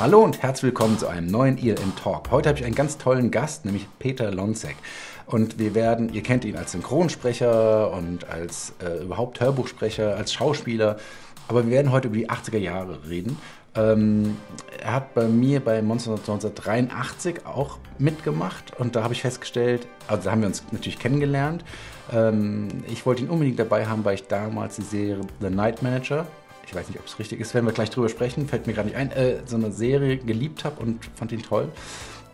Hallo und herzlich willkommen zu einem neuen ILM Talk. Heute habe ich einen ganz tollen Gast, nämlich Peter Lontzek. Und wir werden, ihr kennt ihn als Synchronsprecher und als überhaupt Hörbuchsprecher, als Schauspieler. Aber wir werden heute über die 80er Jahre reden. Er hat bei mir bei Monster 1983 auch mitgemacht und da habe ich festgestellt, also da haben wir uns natürlich kennengelernt. Ich wollte ihn unbedingt dabei haben, weil ich damals die Serie The Night Manager, ich weiß nicht, ob es richtig ist, werden wir gleich drüber sprechen, fällt mir gerade nicht ein, so eine Serie geliebt habe und fand ihn toll.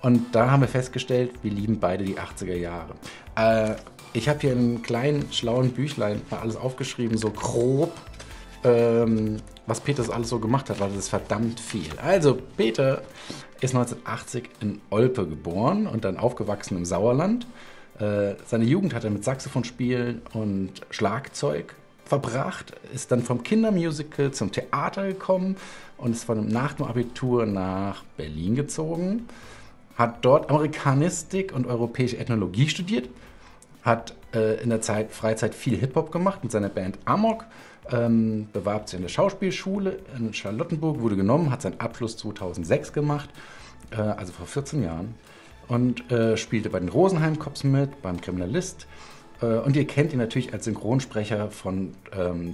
Und da haben wir festgestellt, wir lieben beide die 80er Jahre. Ich habe hier in einem kleinen, schlauen Büchlein mal alles aufgeschrieben, so grob, was Peter das alles so gemacht hat, weil das ist verdammt viel. Also Peter ist 1980 in Olpe geboren und dann aufgewachsen im Sauerland. Seine Jugend hat er mit Saxophonspielen und Schlagzeug verbracht, ist dann vom Kindermusical zum Theater gekommen und ist nach dem Abitur nach Berlin gezogen, hat dort Amerikanistik und europäische Ethnologie studiert, hat in der Freizeit viel Hip-Hop gemacht mit seiner Band Amok, bewarb sich in der Schauspielschule in Charlottenburg, wurde genommen, hat seinen Abschluss 2006 gemacht, also vor 14 Jahren, und spielte bei den Rosenheim Cops mit, beim Kriminalist. Und ihr kennt ihn natürlich als Synchronsprecher von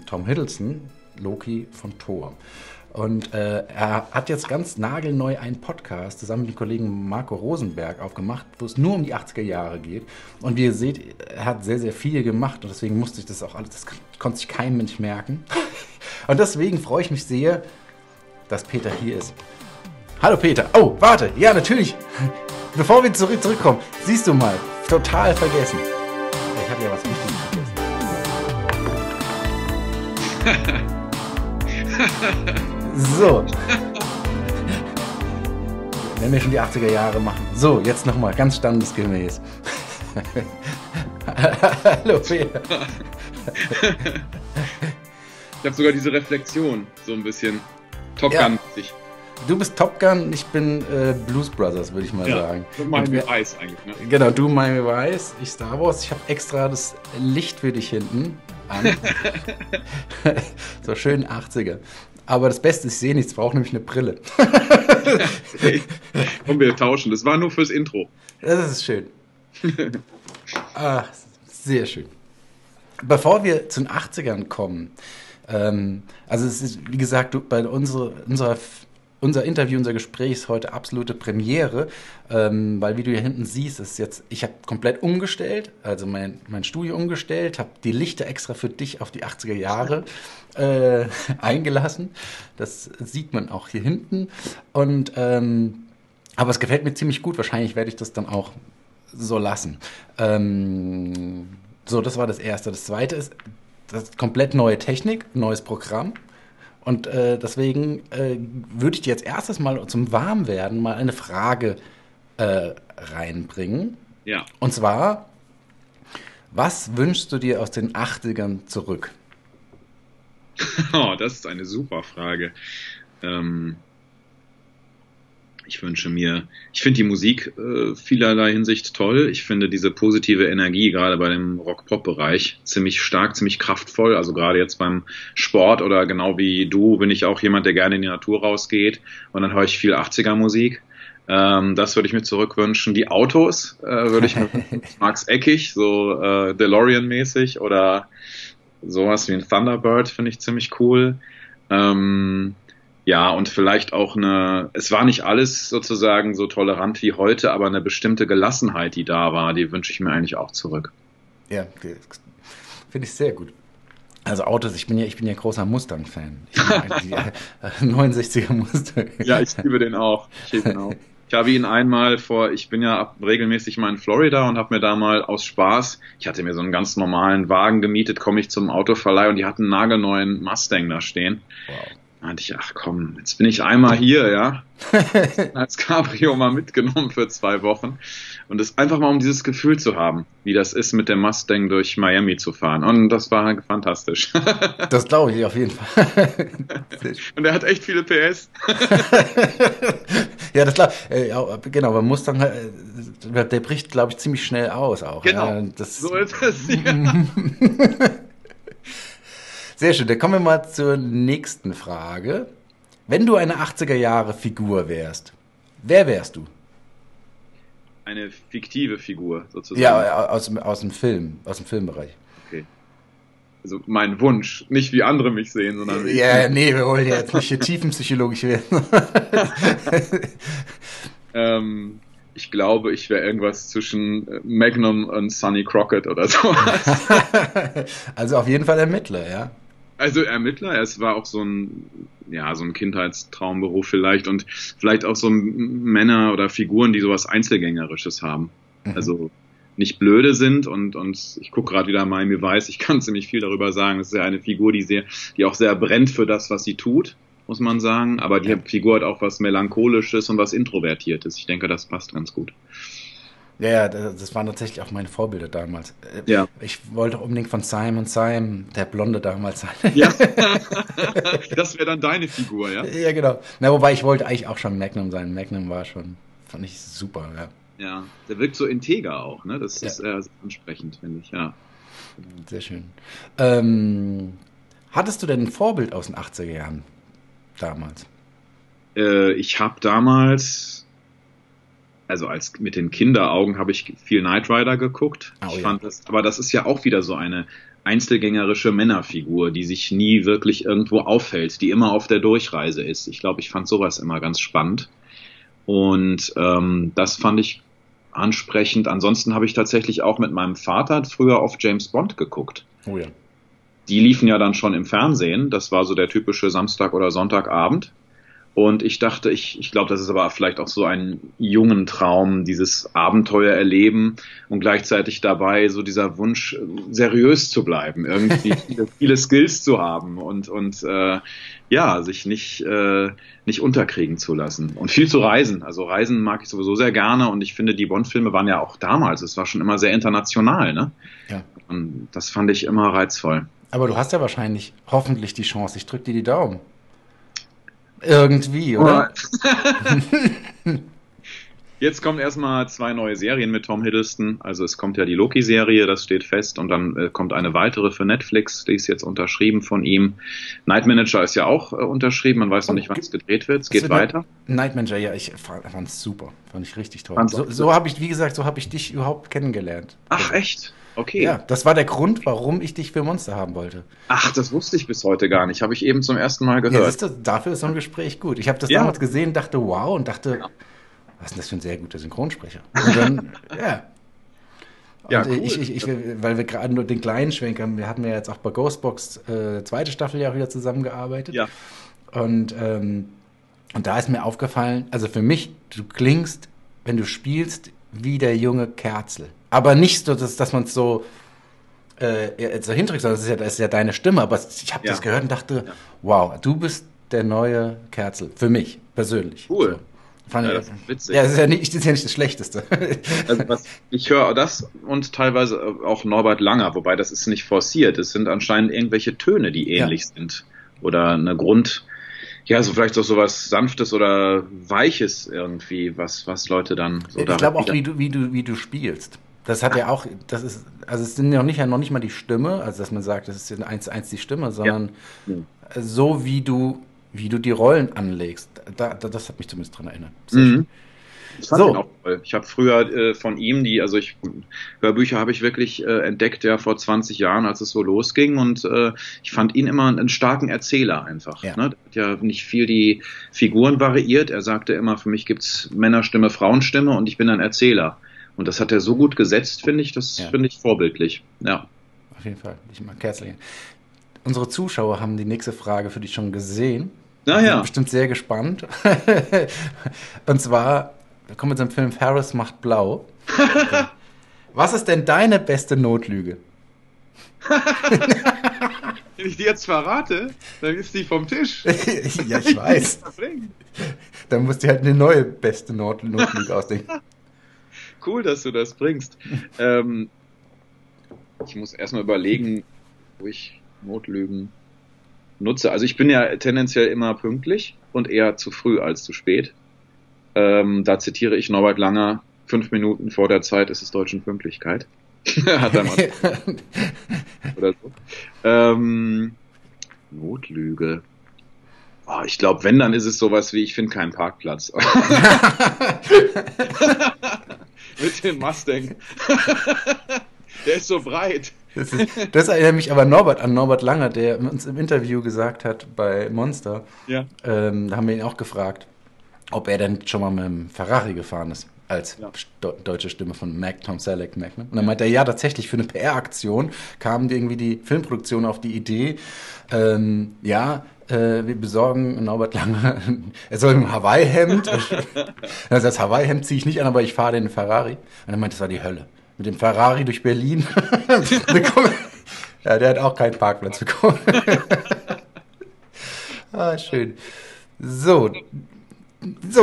Tom Hiddleston, Loki von Thor. Und er hat jetzt ganz nagelneu einen Podcast zusammen mit dem Kollegen Marco Rosenberg aufgemacht, wo es nur um die 80er Jahre geht. Und wie ihr seht, er hat sehr, sehr viel gemacht und deswegen musste ich das auch alles, das konnte sich kein Mensch merken. Und deswegen freue ich mich sehr, dass Peter hier ist. Hallo Peter! Oh, warte! Ja, natürlich! Bevor wir zurückkommen, siehst du mal, total vergessen. Ich habe ja was Wichtiges vergessen. So. Wenn wir schon die 80er Jahre machen. So, jetzt nochmal, ganz standesgemäß. Hallo, Peter. Ich habe sogar diese Reflexion, so ein bisschen Top Gun-mäßig. Du bist Top Gun, ich bin Blues Brothers, würde ich mal sagen. Du Miami Vice eigentlich, ne? Genau, du Miami Vice, ich Star Wars. Ich habe extra das Licht für dich hinten an. So schön 80er. Aber das Beste ist, ich sehe nichts, ich brauche nämlich eine Brille. Komm, wir tauschen, das war nur fürs Intro. Das ist schön. Ach, sehr schön. Bevor wir zu den 80ern kommen, also es ist, wie gesagt, bei unser Interview, unser Gespräch ist heute absolute Premiere, weil wie du hier hinten siehst, ist jetzt, ich habe komplett umgestellt, also mein Studio umgestellt, habe die Lichter extra für dich auf die 80er Jahre eingelassen. Das sieht man auch hier hinten. Und aber es gefällt mir ziemlich gut. Wahrscheinlich werde ich das dann auch so lassen. So, das war das Erste. Das Zweite ist, das ist komplett neue Technik, neues Programm. Und deswegen würde ich dir jetzt erstes mal zum Warmwerden mal eine Frage reinbringen. Ja. Und zwar, was wünschst du dir aus den 80ern zurück? Oh, das ist eine super Frage. Ich finde die Musik vielerlei Hinsicht toll. Ich finde diese positive Energie, gerade bei dem Rock-Pop-Bereich, ziemlich stark, ziemlich kraftvoll. Also gerade jetzt beim Sport oder genau wie du bin ich auch jemand, der gerne in die Natur rausgeht. Und dann höre ich viel 80er-Musik. Das würde ich mir zurückwünschen. Die Autos würde ich mir Max Eckig, so DeLorean-mäßig oder sowas wie ein Thunderbird finde ich ziemlich cool. Ja, und vielleicht auch es war nicht alles sozusagen so tolerant wie heute, aber eine bestimmte Gelassenheit, die da war, die wünsche ich mir eigentlich auch zurück. Ja, finde ich sehr gut. Also Autos, ich bin ja großer Mustang-Fan. Ich bin 69er Mustang. Ja, ich liebe den auch. Ich habe ihn einmal ich bin ja regelmäßig mal in Florida und habe mir da mal aus Spaß, ich hatte mir so einen ganz normalen Wagen gemietet, komme ich zum Autoverleih und die hatten einen nagelneuen Mustang da stehen. Wow. Da dachte ich, ach komm, jetzt bin ich einmal hier, ja, als Cabrio mal mitgenommen für 2 Wochen und das einfach mal, um dieses Gefühl zu haben, wie das ist, mit dem Mustang durch Miami zu fahren, und das war fantastisch. Das glaube ich auf jeden Fall. Und er hat echt viele PS. Ja, das glaube ich, genau, beim Mustang, der bricht, glaube ich, ziemlich schnell aus auch. Genau, ja, so ist es, ja. Sehr schön, dann kommen wir mal zur nächsten Frage. Wenn du eine 80er-Jahre-Figur wärst, wer wärst du? Eine fiktive Figur, sozusagen? Ja, aus dem Filmbereich. Okay. Also mein Wunsch, nicht wie andere mich sehen, sondern... Ja, nee, wir wollen jetzt nicht hier tiefenpsychologisch werden. Ich glaube, ich wäre irgendwas zwischen Magnum und Sonny Crockett oder sowas. Also auf jeden Fall Ermittler, ja? Also Ermittler, es war auch so ein Kindheitstraumberuf vielleicht und vielleicht auch so Männer oder Figuren, die sowas Einzelgängerisches haben. Mhm. Also nicht blöde sind und ich gucke gerade wieder Miami Vice, ich kann ziemlich viel darüber sagen. Das ist ja eine Figur, die auch sehr brennt für das, was sie tut, muss man sagen. Aber die Figur hat auch was Melancholisches und was Introvertiertes. Ich denke, das passt ganz gut. Ja, das waren tatsächlich auch meine Vorbilder damals. Ja. Ich wollte unbedingt von Simon, der Blonde damals sein. Ja, das wäre dann deine Figur, ja? Ja, genau. Na, wobei ich wollte eigentlich auch schon Magnum sein. Magnum war schon, fand ich super, ja. Ja, der wirkt so integer auch, ne? Das ist ansprechend, finde ich, ja. Sehr schön. Hattest du denn ein Vorbild aus den 80er Jahren damals? Ich habe damals... Also mit den Kinderaugen habe ich viel Knight Rider geguckt. Oh, ich fand das, aber das ist ja auch wieder so eine einzelgängerische Männerfigur, die sich nie wirklich irgendwo aufhält, die immer auf der Durchreise ist. Ich glaube, ich fand sowas immer ganz spannend. Und das fand ich ansprechend. Ansonsten habe ich tatsächlich auch mit meinem Vater früher oft James Bond geguckt. Oh ja. Die liefen ja dann schon im Fernsehen. Das war so der typische Samstag- oder Sonntagabend. Und ich dachte, ich glaube, das ist aber vielleicht auch so ein jungen Traum, dieses Abenteuer erleben und gleichzeitig dabei so dieser Wunsch, seriös zu bleiben, irgendwie viele Skills zu haben und sich nicht unterkriegen zu lassen und viel zu reisen. Also Reisen mag ich sowieso sehr gerne und ich finde, die Bond-Filme waren ja auch damals, es war schon immer sehr international, ne? Ja. Und das fand ich immer reizvoll. Aber du hast ja wahrscheinlich hoffentlich die Chance, ich drücke dir die Daumen. Irgendwie, oder? Jetzt kommen erstmal 2 neue Serien mit Tom Hiddleston. Also es kommt ja die Loki-Serie, das steht fest. Und dann kommt eine weitere für Netflix, die ist jetzt unterschrieben von ihm. Night Manager ist ja auch unterschrieben, man weiß noch nicht, wann es gedreht wird. Es geht weiter. Night Manager, ja, ich fand es super. Fand ich richtig toll. So habe ich dich überhaupt kennengelernt. Ach, echt? Okay. Ja, das war der Grund, warum ich dich für Monster haben wollte. Ach, das wusste ich bis heute gar nicht. Habe ich eben zum ersten Mal gehört. Ja, siehst du, dafür ist so ein Gespräch gut. Ich habe das damals gesehen, dachte wow und dachte, was ist denn das für ein sehr guter Synchronsprecher? Und dann, ja. Und ja, cool. Ich, weil wir gerade nur den kleinen Schwenk haben, wir hatten ja jetzt auch bei Ghostbox zweite Staffel ja auch wieder zusammengearbeitet. Ja. Und da ist mir aufgefallen, also für mich, du klingst, wenn du spielst, wie der junge Kerzel. Aber nicht so, dass man es so hinkriegt, sondern das ist ja deine Stimme. Aber ich habe das gehört und dachte, wow, du bist der neue Kerzel. Für mich, persönlich. Cool. So. Das ist witzig. Ja, das ist ja nicht das Schlechteste. Also ich höre das und teilweise auch Norbert Langer, wobei das ist nicht forciert. Es sind anscheinend irgendwelche Töne, die ähnlich sind. Oder eine Grund... Ja, so vielleicht auch sowas Sanftes oder Weiches irgendwie, was Leute dann so da. Ich glaube auch, wie du spielst. Das hat ja auch, das ist, also es sind ja noch nicht mal die Stimme, also dass man sagt, das ist 1:1 die Stimme, sondern so wie du die Rollen anlegst. Das hat mich zumindest dran erinnert. Mhm. Ich fand ihn auch toll. Ich habe früher von ihm Hörbücher habe ich wirklich entdeckt, ja, vor 20 Jahren, als es so losging und ich fand ihn immer einen starken Erzähler einfach. Ja. Ne? Der hat ja nicht viel die Figuren variiert. Er sagte immer, für mich gibt's Männerstimme, Frauenstimme und ich bin ein Erzähler. Und das hat er so gut gesetzt, finde ich. Das finde ich vorbildlich. Ja. Auf jeden Fall. Ich mag Kerzelchen. Unsere Zuschauer haben die nächste Frage für dich schon gesehen. Naja. Ich bin bestimmt sehr gespannt. Und zwar... Wir kommen jetzt im Film Ferris macht blau. Okay. Was ist denn deine beste Notlüge? Wenn ich die jetzt verrate, dann ist die vom Tisch. Ja, ich weiß. Dann musst du halt eine neue beste Notlüge ausdenken. Cool, dass du das bringst. Ich muss erstmal überlegen, wo ich Notlügen nutze. Also ich bin ja tendenziell immer pünktlich und eher zu früh als zu spät. Da zitiere ich Norbert Langer, 5 Minuten vor der Zeit ist es deutschen Pünktlichkeit. Hat er mal. Oder so. Notlüge. Oh, ich glaube, wenn, dann ist es sowas wie, ich finde keinen Parkplatz. Mit dem Mustang. Der ist so breit. Das erinnert mich aber an Norbert Langer, der uns im Interview gesagt hat bei Monster. Ja. Da haben wir ihn auch gefragt, ob er denn schon mal mit dem Ferrari gefahren ist, als deutsche Stimme von Mac, Tom Selleck, Mac. Ne? Und dann meinte er, ja, tatsächlich für eine PR-Aktion kam irgendwie die Filmproduktion auf die Idee, wir besorgen Norbert Langer, er soll ein Hawaii-Hemd. Also das Hawaii-Hemd ziehe ich nicht an, aber ich fahre den Ferrari. Und er meinte, das war die Hölle. Mit dem Ferrari durch Berlin. Ja, der hat auch keinen Parkplatz bekommen. Ah, schön. So,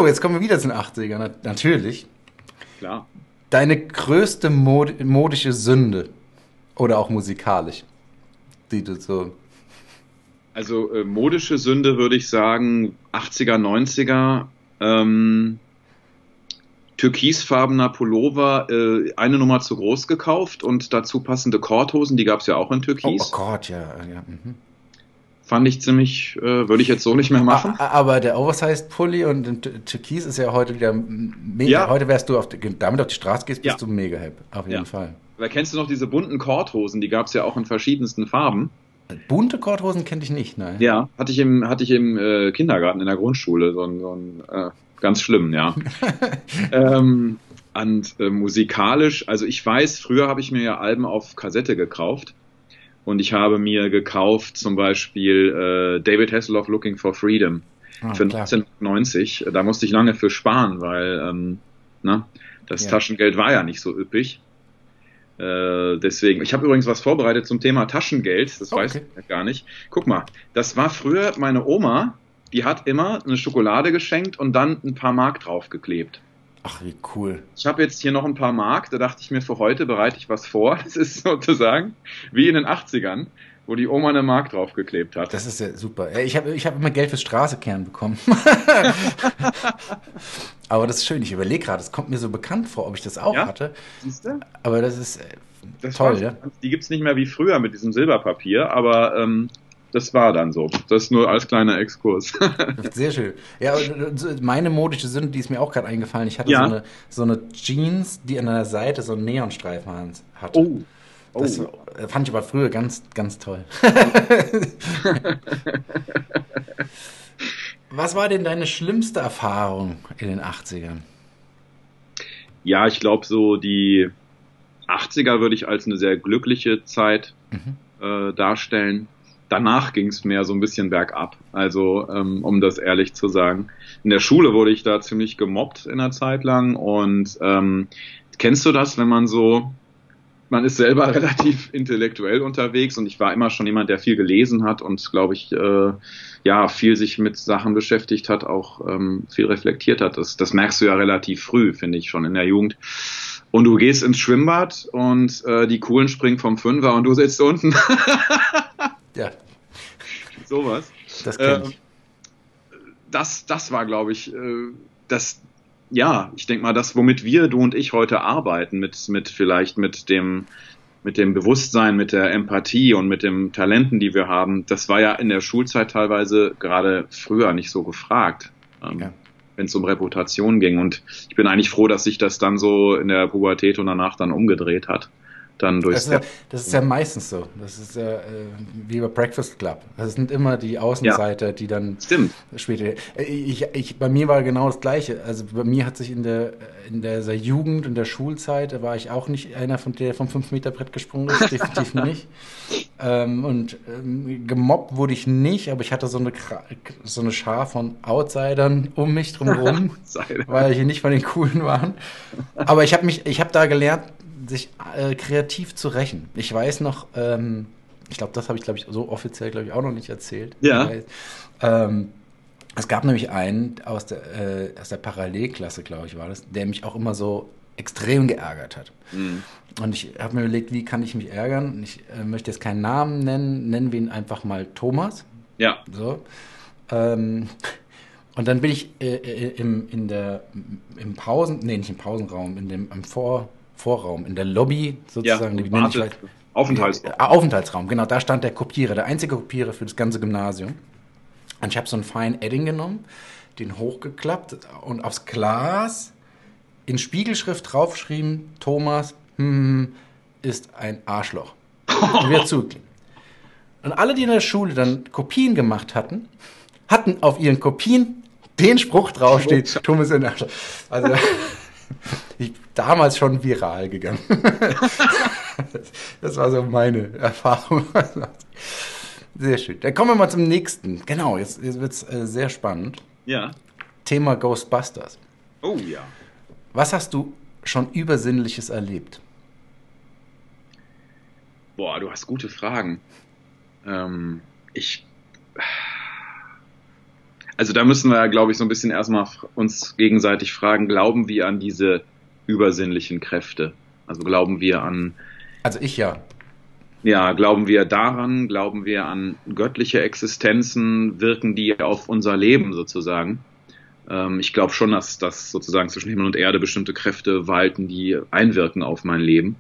jetzt kommen wir wieder zu den 80ern. Natürlich. Klar. Deine größte modische Sünde oder auch musikalisch, die du so... Also modische Sünde würde ich sagen, 80er, 90er, türkisfarbener Pullover, eine Nummer zu groß gekauft und dazu passende Korthosen, die gab es ja auch in Türkis. Oh Gott, ja. Mhm. Fand ich ziemlich, würde ich jetzt so nicht mehr machen. Aber der Oversized-Pulli und Türkis ist ja heute wieder mega. Ja. Heute wärst du, damit auf die Straße gehst, bist du mega hip, auf jeden Fall. Aber kennst du noch diese bunten Korthosen, die gab es ja auch in verschiedensten Farben. Bunte Korthosen kenne ich nicht, nein. Ja, hatte ich im Kindergarten, in der Grundschule, so ein ganz schlimm, ja. Und musikalisch, also ich weiß, früher habe ich mir ja Alben auf Kassette gekauft und ich habe mir gekauft zum Beispiel David Hasselhoff Looking for Freedom für 1990. Da musste ich lange für sparen, weil das Taschengeld war ja nicht so üppig. Deswegen, ich habe übrigens was vorbereitet zum Thema Taschengeld, das weiß ich gar nicht. Guck mal, das war früher meine Oma, die hat immer eine Schokolade geschenkt und dann ein paar Mark draufgeklebt. Ach, wie cool. Ich habe jetzt hier noch ein paar Mark, da dachte ich mir, für heute bereite ich was vor. Das ist sozusagen wie in den 80ern, wo die Oma eine Mark draufgeklebt hat. Das ist ja super. Ich hab immer Geld fürs Straßekehren bekommen. Aber das ist schön, ich überlege gerade, das kommt mir so bekannt vor, ob ich das auch hatte. Siehst du? Aber das ist toll, ja. Die gibt es nicht mehr wie früher mit diesem Silberpapier, aber das war dann so. Das nur als kleiner Exkurs. Sehr schön. Ja, meine modische Sünde, die ist mir auch gerade eingefallen, ich hatte so eine Jeans, die an der Seite so einen Neonstreifen hatte. Oh. Das fand ich aber früher ganz, ganz toll. Was war denn deine schlimmste Erfahrung in den 80ern? Ja, ich glaube, so die 80er würde ich als eine sehr glückliche Zeit darstellen. Danach ging es mehr so ein bisschen bergab, also um das ehrlich zu sagen. In der Schule wurde ich da ziemlich gemobbt in der Zeit lang und kennst du das, wenn man ist selber relativ intellektuell unterwegs und ich war immer schon jemand, der viel gelesen hat und, glaube ich, viel sich mit Sachen beschäftigt hat, auch viel reflektiert hat. Das merkst du ja relativ früh, finde ich, schon in der Jugend. Und du gehst ins Schwimmbad und die Coolen springen vom Fünfer und du sitzt unten. Ja. Sowas. Das kenn ich. Das war, glaube ich, ich denke mal, das, womit wir, du und ich, heute arbeiten, mit dem Bewusstsein, mit der Empathie und mit den Talenten, die wir haben, das war ja in der Schulzeit teilweise gerade früher nicht so gefragt, wenn es um Reputation ging. Und ich bin eigentlich froh, dass sich das dann so in der Pubertät und danach dann umgedreht hat. Das ist ja meistens so. Das ist ja wie bei Breakfast Club. Das sind immer die Außenseiter, die dann später... Bei mir war genau das Gleiche. Also bei mir hat sich in der Jugend, in der Schulzeit, da war ich auch nicht einer, der vom 5-Meter-Brett gesprungen ist. Definitiv nicht. Gemobbt wurde ich nicht, aber ich hatte so eine Schar von Outsidern um mich drumherum, weil ich nicht von den Coolen waren. Aber ich habe da gelernt, sich kreativ zu rächen. Ich weiß noch, ich glaube, das habe ich, so offiziell, auch noch nicht erzählt. Ja. Es gab nämlich einen aus der Parallelklasse, glaube ich, war das, der mich auch immer so extrem geärgert hat. Mhm. Und ich habe mir überlegt, wie kann ich mich ärgern? Und ich möchte jetzt keinen Namen nennen, nennen wir ihn einfach mal Thomas. Ja. So. Und dann bin ich im Vorraum, in der Lobby sozusagen. Aufenthaltsraum. Genau, da stand der Kopierer, der einzige Kopierer für das ganze Gymnasium. Und ich habe so einen feinen Edding genommen, den hochgeklappt und aufs Glas in Spiegelschrift draufgeschrieben, Thomas ist ein Arschloch. Und wieder zugeklebt. Und alle, die in der Schule dann Kopien gemacht hatten, hatten auf ihren Kopien den Spruch draufsteht, Thomas ist ein Arschloch. Also, ich bin damals schon viral gegangen. Das war so meine Erfahrung. Sehr schön. Dann kommen wir mal zum nächsten. Genau, jetzt wird es sehr spannend. Ja. Thema Ghostbusters. Oh ja. Was hast du schon Übersinnliches erlebt? Boah, du hast gute Fragen. Also da müssen wir, glaube ich, so ein bisschen erstmal uns gegenseitig fragen, glauben wir an diese übersinnlichen Kräfte? Also glauben wir an... Also ich ja. Ja, glauben wir daran? Glauben wir an göttliche Existenzen? Wirken die auf unser Leben sozusagen? Ich glaube schon, dass sozusagen zwischen Himmel und Erde bestimmte Kräfte walten, die einwirken auf mein Leben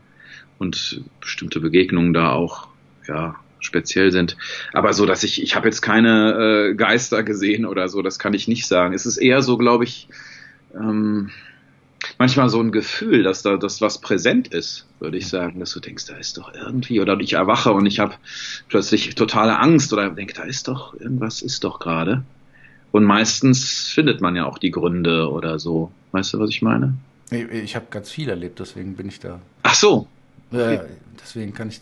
und bestimmte Begegnungen da auch, ja, speziell sind. Aber so, dass ich habe jetzt keine Geister gesehen oder so, das kann ich nicht sagen. Es ist eher so, glaube ich, manchmal so ein Gefühl, dass da das was präsent ist, würde ich sagen, dass du denkst, da ist doch irgendwie, oder ich erwache und ich habe plötzlich totale Angst oder denke, da ist doch, irgendwas ist doch gerade. Und meistens findet man ja auch die Gründe oder so. Weißt du, was ich meine? Ich habe ganz viel erlebt, deswegen bin ich da. Ach so. Okay. Deswegen kann ich...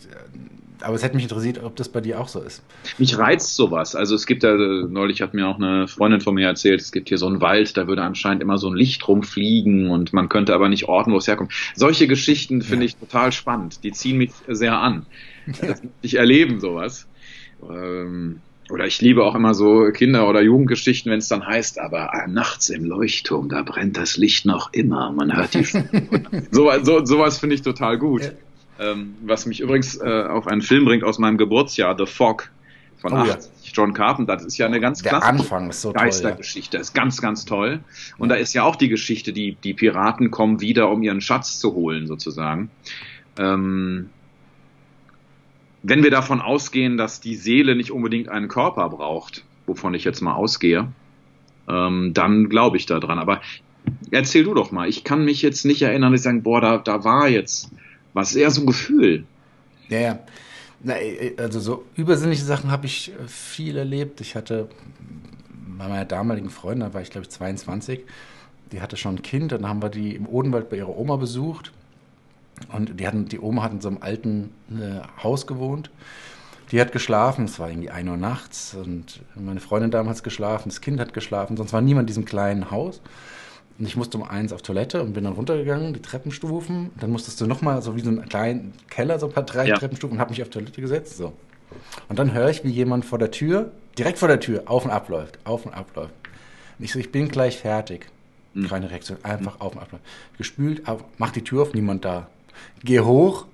Aber es hätte mich interessiert, ob das bei dir auch so ist. Mich reizt sowas. Also es gibt da, neulich hat mir auch eine Freundin von mir erzählt, es gibt hier so einen Wald, da würde anscheinend immer so ein Licht rumfliegen und man könnte aber nicht orten, wo es herkommt. Solche Geschichten finde ich total spannend. Die ziehen mich sehr an. Das muss ich erleben, sowas. Oder ich liebe auch immer so Kinder- oder Jugendgeschichten, wenn es dann heißt, aber nachts im Leuchtturm, da brennt das Licht noch immer. Man hört die sowas finde ich total gut. Ja. Was mich übrigens auf einen Film bringt aus meinem Geburtsjahr, The Fog von 80, John Carpenter. Das ist ja eine ganz klassische Geistergeschichte. Ja. Ist ganz, ganz toll. Und da ist ja auch die Geschichte, die Piraten kommen wieder, um ihren Schatz zu holen, sozusagen. Wenn wir davon ausgehen, dass die Seele nicht unbedingt einen Körper braucht, wovon ich jetzt mal ausgehe, dann glaube ich da dran. Aber erzähl du doch mal. Ich kann mich jetzt nicht erinnern, dass ich sage, boah, da war jetzt... Was ist eher so ein Gefühl? Ja. Also so übersinnliche Sachen habe ich viel erlebt. Ich hatte bei meiner damaligen Freundin, da war ich glaube ich 22, die hatte schon ein Kind, dann haben wir die im Odenwald bei ihrer Oma besucht und die Oma hat in so einem alten Haus gewohnt. Die hat geschlafen, es war irgendwie 1 Uhr nachts und meine Freundin damals geschlafen, das Kind hat geschlafen, sonst war niemand in diesem kleinen Haus. Und ich musste um 1 auf Toilette und bin dann runtergegangen, die Treppenstufen. Dann musstest du nochmal so wie so einen kleinen Keller, so ein paar 3 Treppenstufen, und habe mich auf Toilette gesetzt. So. Und dann höre ich, wie jemand vor der Tür, direkt vor der Tür, auf und abläuft. Und ich so, ich bin gleich fertig. Keine Reaktion, einfach auf und abläuft. Gespült, mach die Tür auf, niemand da. Geh hoch,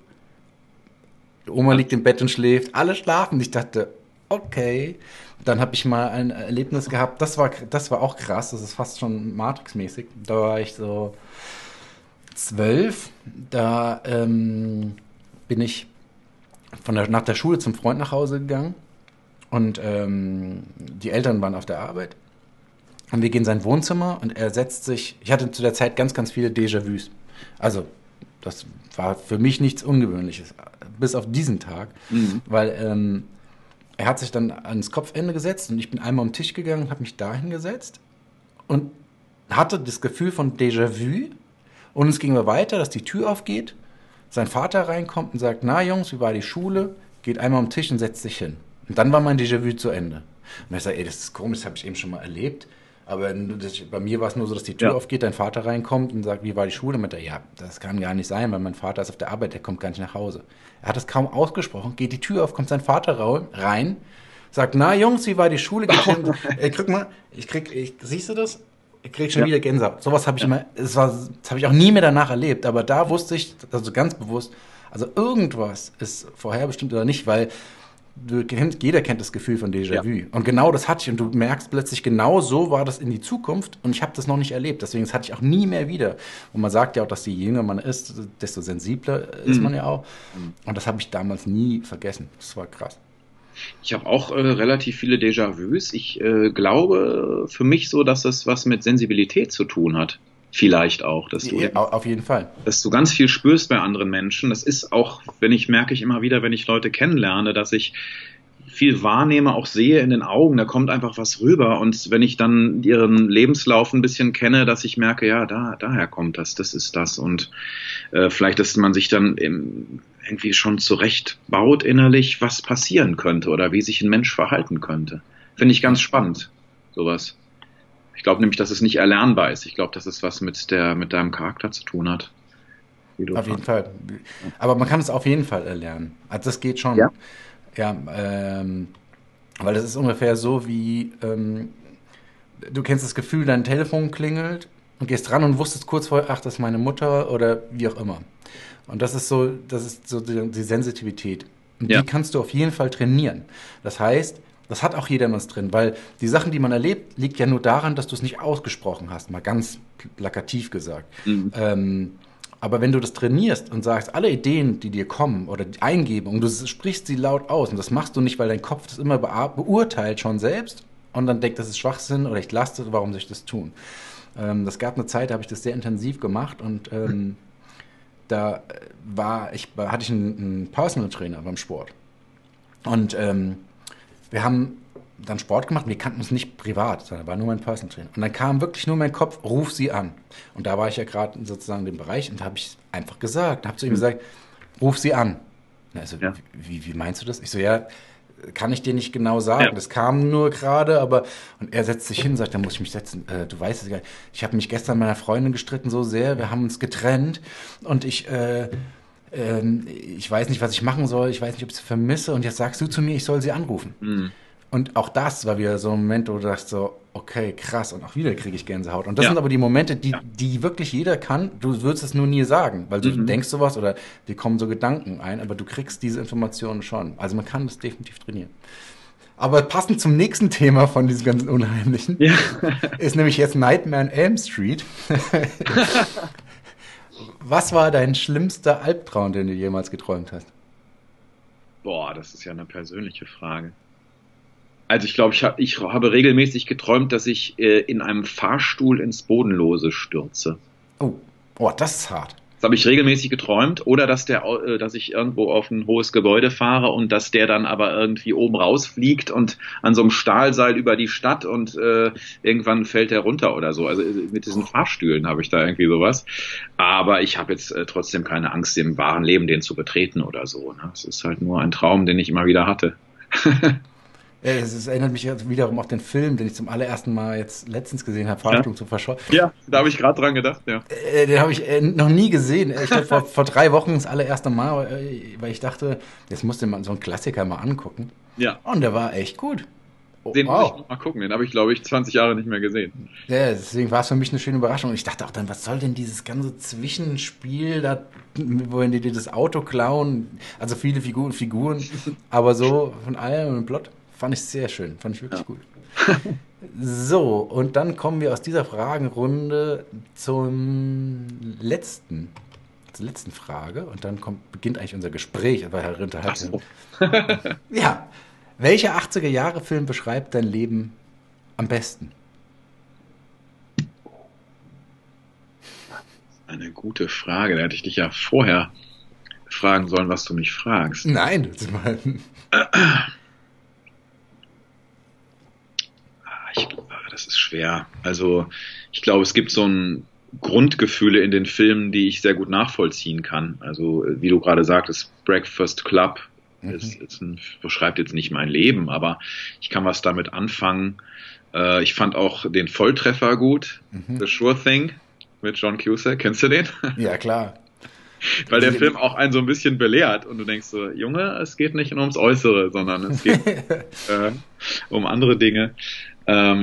die Oma liegt im Bett und schläft, alle schlafen. Ich dachte, okay. Dann habe ich mal ein Erlebnis gehabt, das war auch krass, das ist fast schon Matrix-mäßig. Da war ich so 12, da bin ich nach der Schule zum Freund nach Hause gegangen und die Eltern waren auf der Arbeit und wir gehen in sein Wohnzimmer und er setzt sich, ich hatte zu der Zeit ganz, ganz viele Déjà-vus, also das war für mich nichts Ungewöhnliches, bis auf diesen Tag, weil er hat sich dann ans Kopfende gesetzt und ich bin einmal um den Tisch gegangen, habe mich dahin gesetzt und hatte das Gefühl von Déjà-vu. Und es ging mir weiter, dass die Tür aufgeht, sein Vater reinkommt und sagt, na Jungs, wie war die Schule? Geht einmal um den Tisch und setzt sich hin. Und dann war mein Déjà-vu zu Ende. Und ich sage, das ist komisch, das habe ich eben schon mal erlebt. Aber bei mir war es nur so, dass die Tür aufgeht, dein Vater reinkommt und sagt, wie war die Schule? Und er, das kann gar nicht sein, weil mein Vater ist auf der Arbeit, der kommt gar nicht nach Hause. Er hat es kaum ausgesprochen, geht die Tür auf, kommt sein Vater rein, sagt, na Jungs, wie war die Schule? Siehst du das? Ich krieg schon wieder Gänsehaut. Sowas habe ich immer, das habe ich auch nie mehr danach erlebt, aber da wusste ich, also ganz bewusst, also irgendwas ist vorherbestimmt oder nicht, weil jeder kennt das Gefühl von Déjà-vu. Ja. Und genau das hatte ich. Und du merkst plötzlich, genau so war das in die Zukunft. Und ich habe das noch nicht erlebt. Deswegen das hatte ich auch nie mehr wieder. Und man sagt ja auch, dass je jünger man ist, desto sensibler ist man ja auch. Und das habe ich damals nie vergessen. Das war krass. Ich habe auch relativ viele Déjà-vus. Ich glaube für mich so, dass das was mit Sensibilität zu tun hat. Vielleicht auch, dass du, auf jeden Fall, dass du ganz viel spürst bei anderen Menschen. Das ist auch, merke ich immer wieder, wenn ich Leute kennenlerne, dass ich viel wahrnehme, auch sehe in den Augen, da kommt einfach was rüber. Und wenn ich dann ihren Lebenslauf ein bisschen kenne, dass ich merke, ja, daher kommt das, das ist das. Und vielleicht, dass man sich dann irgendwie schon zurechtbaut innerlich, was passieren könnte oder wie sich ein Mensch verhalten könnte. Finde ich ganz spannend, sowas. Ich glaube nämlich, dass es nicht erlernbar ist. Ich glaube, dass es was mit deinem Charakter zu tun hat. Auf jeden Fall. Aber man kann es auf jeden Fall erlernen. Also das geht schon. Ja, ja, weil das ist ungefähr so wie, du kennst das Gefühl, dein Telefon klingelt und gehst dran und wusstest kurz vorher, ach, das ist meine Mutter oder wie auch immer. Und das ist so die Sensitivität. Und ja, die kannst du auf jeden Fall trainieren. Das heißt, das hat auch jeder was drin, weil die Sachen, die man erlebt, liegt ja nur daran, dass du es nicht ausgesprochen hast, mal ganz plakativ gesagt. Mhm. Aber wenn du das trainierst und sagst, alle Ideen, die dir kommen oder die Eingebungen, du sprichst sie laut aus und das machst du nicht, weil dein Kopf das immer beurteilt schon selbst und dann denkt, das ist Schwachsinn oder ich lasse das, warum soll ich das tun? Das gab eine Zeit, da habe ich das sehr intensiv gemacht und da hatte ich einen Personal Trainer beim Sport und wir haben dann Sport gemacht, wir kannten uns nicht privat, sondern war nur mein Personal Trainer. Und dann kam wirklich nur mein Kopf, ruf sie an. Und da war ich ja gerade sozusagen in dem Bereich und habe ich einfach gesagt, habe zu ihm gesagt, ruf sie an. Also, ja, wie meinst du das? Ich so, ja, kann ich dir nicht genau sagen. Ja. Das kam nur gerade, aber, und er setzt sich hin und sagt, da muss ich mich setzen. Du weißt es gar nicht. Ich habe mich gestern mit meiner Freundin gestritten so sehr, wir haben uns getrennt und ich weiß nicht, was ich machen soll, ich weiß nicht, ob ich sie vermisse und jetzt sagst du zu mir, ich soll sie anrufen. Mhm. Und auch das war wieder so ein Moment, wo du dachtest so, okay, krass, und auch wieder kriege ich Gänsehaut. Und das sind aber die Momente, die wirklich jeder kann, du würdest es nur nie sagen, weil du denkst sowas oder dir kommen so Gedanken ein, aber du kriegst diese Informationen schon. Also man kann das definitiv trainieren. Aber passend zum nächsten Thema von diesem ganzen Unheimlichen ist nämlich jetzt Nightmare on Elm Street. Was war dein schlimmster Albtraum, den du jemals geträumt hast? Boah, das ist ja eine persönliche Frage. Also ich glaube, ich habe regelmäßig geträumt, dass ich in einem Fahrstuhl ins Bodenlose stürze. Oh, das ist hart. Das habe ich regelmäßig geträumt. Oder dass ich irgendwo auf ein hohes Gebäude fahre und dass der dann aber irgendwie oben rausfliegt und an so einem Stahlseil über die Stadt und irgendwann fällt er runter oder so. Also mit diesen Fahrstühlen habe ich da irgendwie sowas. Aber ich habe jetzt trotzdem keine Angst, im wahren Leben den zu betreten oder so. Ne? Es ist halt nur ein Traum, den ich immer wieder hatte. Es erinnert mich wiederum auf den Film, den ich zum allerersten Mal jetzt letztens gesehen habe, Verhaftung zu verschossen. Ja, da habe ich gerade dran gedacht, ja. Den habe ich noch nie gesehen. Ich glaube, vor 3 Wochen das allererste Mal, weil ich dachte, jetzt musst du mal so einen Klassiker mal angucken. Ja. Und der war echt gut. Den muss ich noch mal gucken, den habe ich, glaube ich, 20 Jahre nicht mehr gesehen. Ja, deswegen war es für mich eine schöne Überraschung. Ich dachte auch dann, was soll denn dieses ganze Zwischenspiel, da, wohin die dir das Auto klauen? Also viele Figuren, aber so von allem im Plot. Fand ich sehr schön, fand ich wirklich gut. So, und dann kommen wir aus dieser Fragenrunde zur letzten Frage. Und dann beginnt eigentlich unser Gespräch. Ach so. Ja, welcher 80er-Jahre-Film beschreibt dein Leben am besten? Eine gute Frage, da hätte ich dich ja vorher fragen sollen, was du mich fragst. Nein, das war... Das ist schwer. Also ich glaube, es gibt so ein Grundgefühle in den Filmen, die ich sehr gut nachvollziehen kann. Also wie du gerade sagtest, Breakfast Club beschreibt jetzt nicht mein Leben, aber ich kann was damit anfangen. Ich fand auch den Volltreffer gut, The Sure Thing mit John Cusack. Kennst du den? Ja, klar. Weil der Film auch einen so ein bisschen belehrt und du denkst so, Junge, es geht nicht nur ums Äußere, sondern es geht um andere Dinge.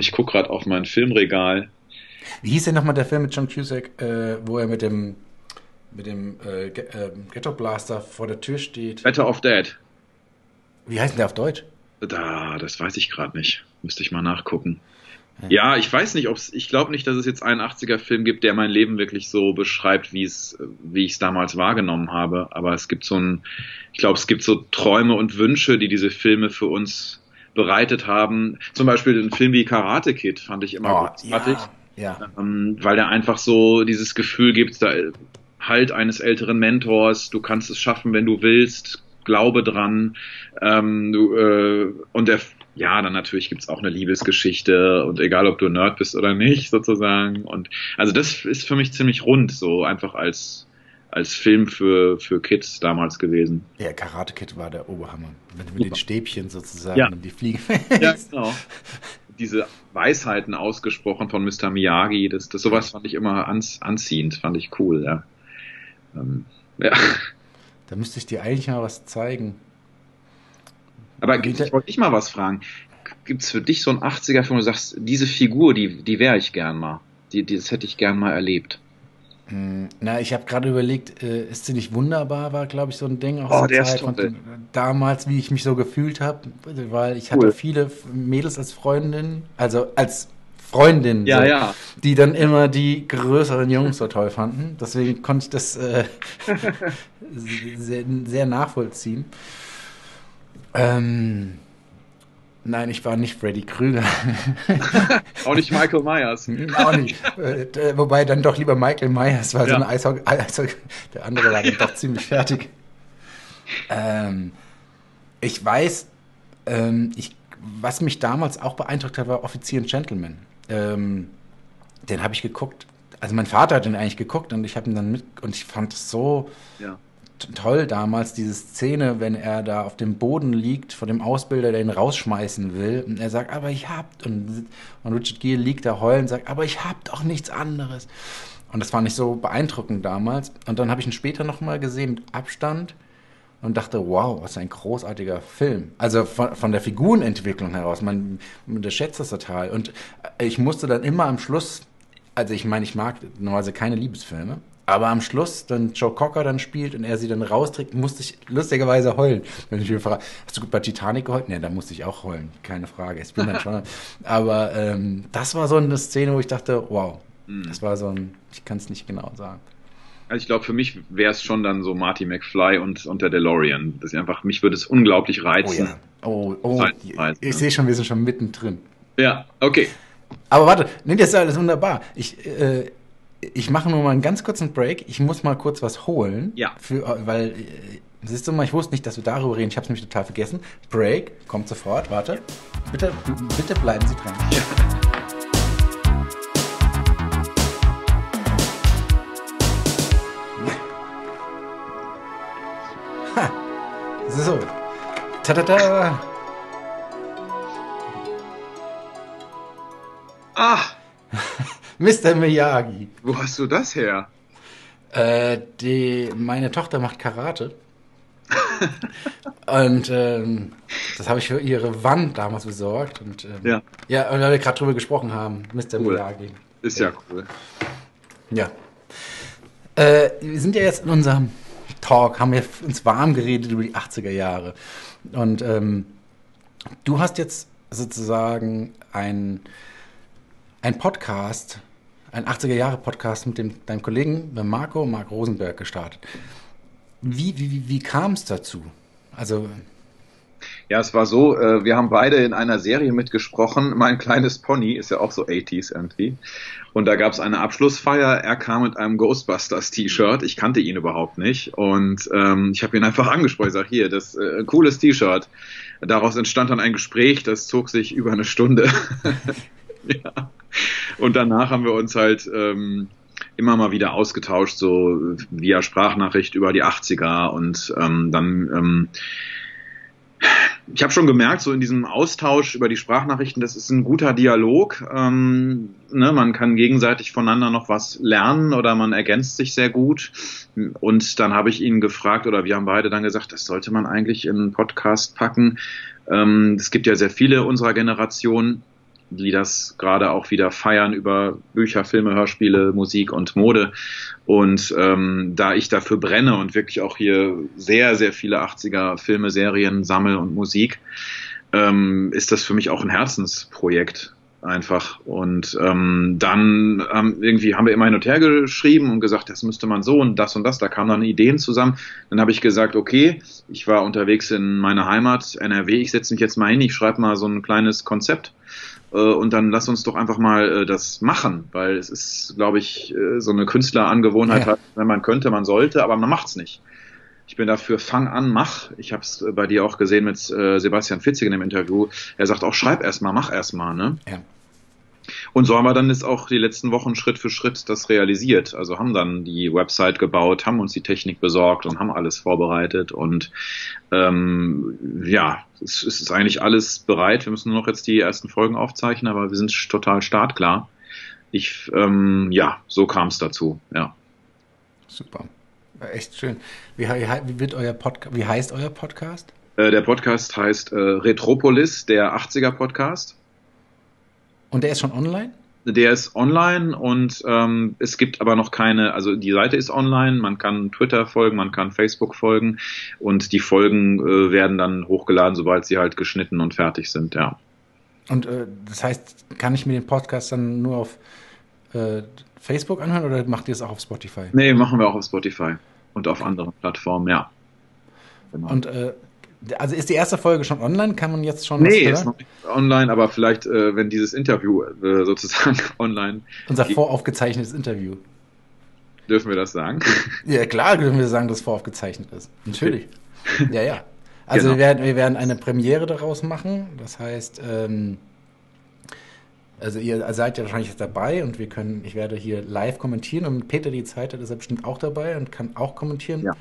Ich gucke gerade auf mein Filmregal. Wie hieß denn nochmal der Film mit John Cusack, wo er mit dem Ghetto Blaster vor der Tür steht? Better Off Dead. Wie heißt denn der auf Deutsch? Das weiß ich gerade nicht. Müsste ich mal nachgucken. Ja, ich weiß nicht, ich glaube nicht, dass es jetzt einen 80er-Film gibt, der mein Leben wirklich so beschreibt, wie ich es damals wahrgenommen habe. Aber es gibt so Träume und Wünsche, die diese Filme für uns bereitet haben. Zum Beispiel einen Film wie Karate Kid fand ich immer großartig, weil der einfach so dieses Gefühl gibt, da halt eines älteren Mentors, du kannst es schaffen, wenn du willst, glaube dran. Dann natürlich gibt's auch eine Liebesgeschichte und egal, ob du Nerd bist oder nicht, sozusagen. Und also das ist für mich ziemlich rund, so einfach als Film für Kids damals gewesen. Ja, Karate Kid war der Oberhammer. Mit den Stäbchen sozusagen und die Fliegen. Ja, genau. Diese Weisheiten ausgesprochen von Mr. Miyagi, das sowas fand ich immer anziehend, fand ich cool, ja. Da müsste ich dir eigentlich mal was zeigen. Aber ich wollte dich mal was fragen. Gibt es für dich so einen 80er-Film, wo du sagst, diese Figur, die wäre ich gern mal. Das hätte ich gern mal erlebt. Na, ich habe gerade überlegt, ist sie nicht wunderbar, war, glaube ich, so ein Ding aus der Zeit von damals, wie ich mich so gefühlt habe, weil ich hatte viele Mädels als Freundinnen, die dann immer die größeren Jungs so toll fanden. Deswegen konnte ich das sehr, sehr nachvollziehen. Nein, ich war nicht Freddy Krüger. Auch nicht Michael Myers. Auch nicht. Wobei dann doch lieber Michael Myers, weil so ein Eishockey, der andere war dann doch ziemlich fertig. Ich weiß, was mich damals auch beeindruckt hat, war Offizier und Gentleman. Den habe ich geguckt. Also mein Vater hat den eigentlich geguckt und ich habe ihn dann und ich fand es so toll damals, diese Szene, wenn er da auf dem Boden liegt vor dem Ausbilder, der ihn rausschmeißen will und er sagt, aber ich hab, und Richard Gere liegt da heulend und sagt, aber ich hab doch nichts anderes. Und das fand ich so beeindruckend damals. Und dann habe ich ihn später nochmal gesehen mit Abstand und dachte, wow, was ein großartiger Film. Also von der Figurenentwicklung heraus, man unterschätzt das total. Und ich musste dann immer am Schluss, also ich meine, ich mag normalerweise keine Liebesfilme, aber am Schluss, dann Joe Cocker dann spielt und er sie dann rausträgt, musste ich lustigerweise heulen. Wenn ich mich frage, hast du gut bei Titanic geheult? Ne, da musste ich auch heulen, keine Frage. Ich bin dann schon. Aber das war so eine Szene, wo ich dachte, wow, das war so ein, ich kann es nicht genau sagen. Also ich glaube, für mich wäre es schon dann so Marty McFly und der DeLorean. Das ist einfach, mich würde es unglaublich reizen. Ich sehe schon, wir sind schon mittendrin. Ja, okay. Aber warte, das ist alles wunderbar. Ich mache nur mal einen ganz kurzen Break. Ich muss mal kurz was holen. Ja. Weil, siehst du mal, ich wusste nicht, dass wir darüber reden. Ich habe es nämlich total vergessen. Break, kommt sofort. Warte. Bitte bleiben Sie dran. Ja. Ha. So. Ta-da-da. Ah. Mr. Miyagi. Wo hast du das her? Meine Tochter macht Karate. Und das habe ich für ihre Wand damals besorgt. Und, und weil wir gerade drüber gesprochen haben, Mr. Miyagi. Ist ja cool. Ja. Wir sind ja jetzt in unserem Talk, haben wir uns warm geredet über die 80er Jahre. Und du hast jetzt sozusagen ein Podcast, ein 80er-Jahre-Podcast mit deinem Kollegen Marco Rosenberg gestartet. Wie kam es dazu? Also ja, es war so, wir haben beide in einer Serie mitgesprochen. Mein kleines Pony ist ja auch so 80s irgendwie. Und da gab es eine Abschlussfeier. Er kam mit einem Ghostbusters-T-Shirt. Ich kannte ihn überhaupt nicht. Und ich habe ihn einfach angesprochen. Ich sage, hier, das cooles T-Shirt. Daraus entstand dann ein Gespräch. Das zog sich über eine Stunde. Ja. Und danach haben wir uns halt immer mal wieder ausgetauscht, so via Sprachnachricht über die 80er. Und ich habe schon gemerkt, so in diesem Austausch über die Sprachnachrichten, das ist ein guter Dialog. Man kann gegenseitig voneinander noch was lernen oder man ergänzt sich sehr gut. Und dann habe ich ihn gefragt, oder wir haben beide dann gesagt, das sollte man eigentlich in einen Podcast packen. Es gibt ja sehr viele unserer Generation, die das gerade auch wieder feiern über Bücher, Filme, Hörspiele, Musik und Mode. Und da ich dafür brenne und wirklich auch hier sehr, sehr viele 80er-Filme, Serien, Sammel und Musik, ist das für mich auch ein Herzensprojekt. einfach. Und dann irgendwie haben wir immer hin und her geschrieben und gesagt, das müsste man so und das, da kamen dann Ideen zusammen. Dann habe ich gesagt, okay, ich war unterwegs in meiner Heimat NRW, ich setze mich jetzt mal hin, ich schreibe mal so ein kleines Konzept und dann lass uns doch einfach mal das machen, weil es ist, glaube ich, so eine Künstlerangewohnheit, ja. Wenn man könnte, man sollte, aber man macht's nicht. Ich bin dafür, fang an, mach. Ich habe es bei dir auch gesehen mit Sebastian Fitzig in dem Interview. Er sagt auch, schreib erstmal, mach erstmal, ne? Ja. Und so haben wir dann jetzt auch die letzten Wochen Schritt für Schritt das realisiert. Also haben dann die Website gebaut, haben uns die Technik besorgt und haben alles vorbereitet. Und ja, es ist eigentlich alles bereit. Wir müssen nur noch jetzt die ersten Folgen aufzeichnen, aber wir sind total startklar. Ja, so kam es dazu. Ja. Super. Echt schön. Wie heißt euer Podcast? Der Podcast heißt Retropolis, der 80er-Podcast. Und der ist schon online? Der ist online und es gibt aber noch keine, also die Seite ist online, man kann Twitter folgen, man kann Facebook folgen und die Folgen werden dann hochgeladen, sobald sie halt geschnitten und fertig sind, ja. Und das heißt, kann ich mir den Podcast dann nur auf Facebook anhören oder macht ihr es auch auf Spotify? Nee, machen wir auch auf Spotify und auf anderen Plattformen, ja. Genau. Und also ist die erste Folge schon online? Kann man jetzt schon? Nee, ist noch nicht online, aber vielleicht, wenn dieses Interview sozusagen online... Unser voraufgezeichnetes Interview. Dürfen wir das sagen? Ja, klar dürfen wir sagen, dass es voraufgezeichnet ist. Natürlich. Okay. Ja, ja. Also genau. wir werden eine Premiere daraus machen. Das heißt, also ihr seid ja wahrscheinlich jetzt dabei und ich werde hier live kommentieren und Peter die Zeit hat, ist er bestimmt auch dabei und kann auch kommentieren. Ja.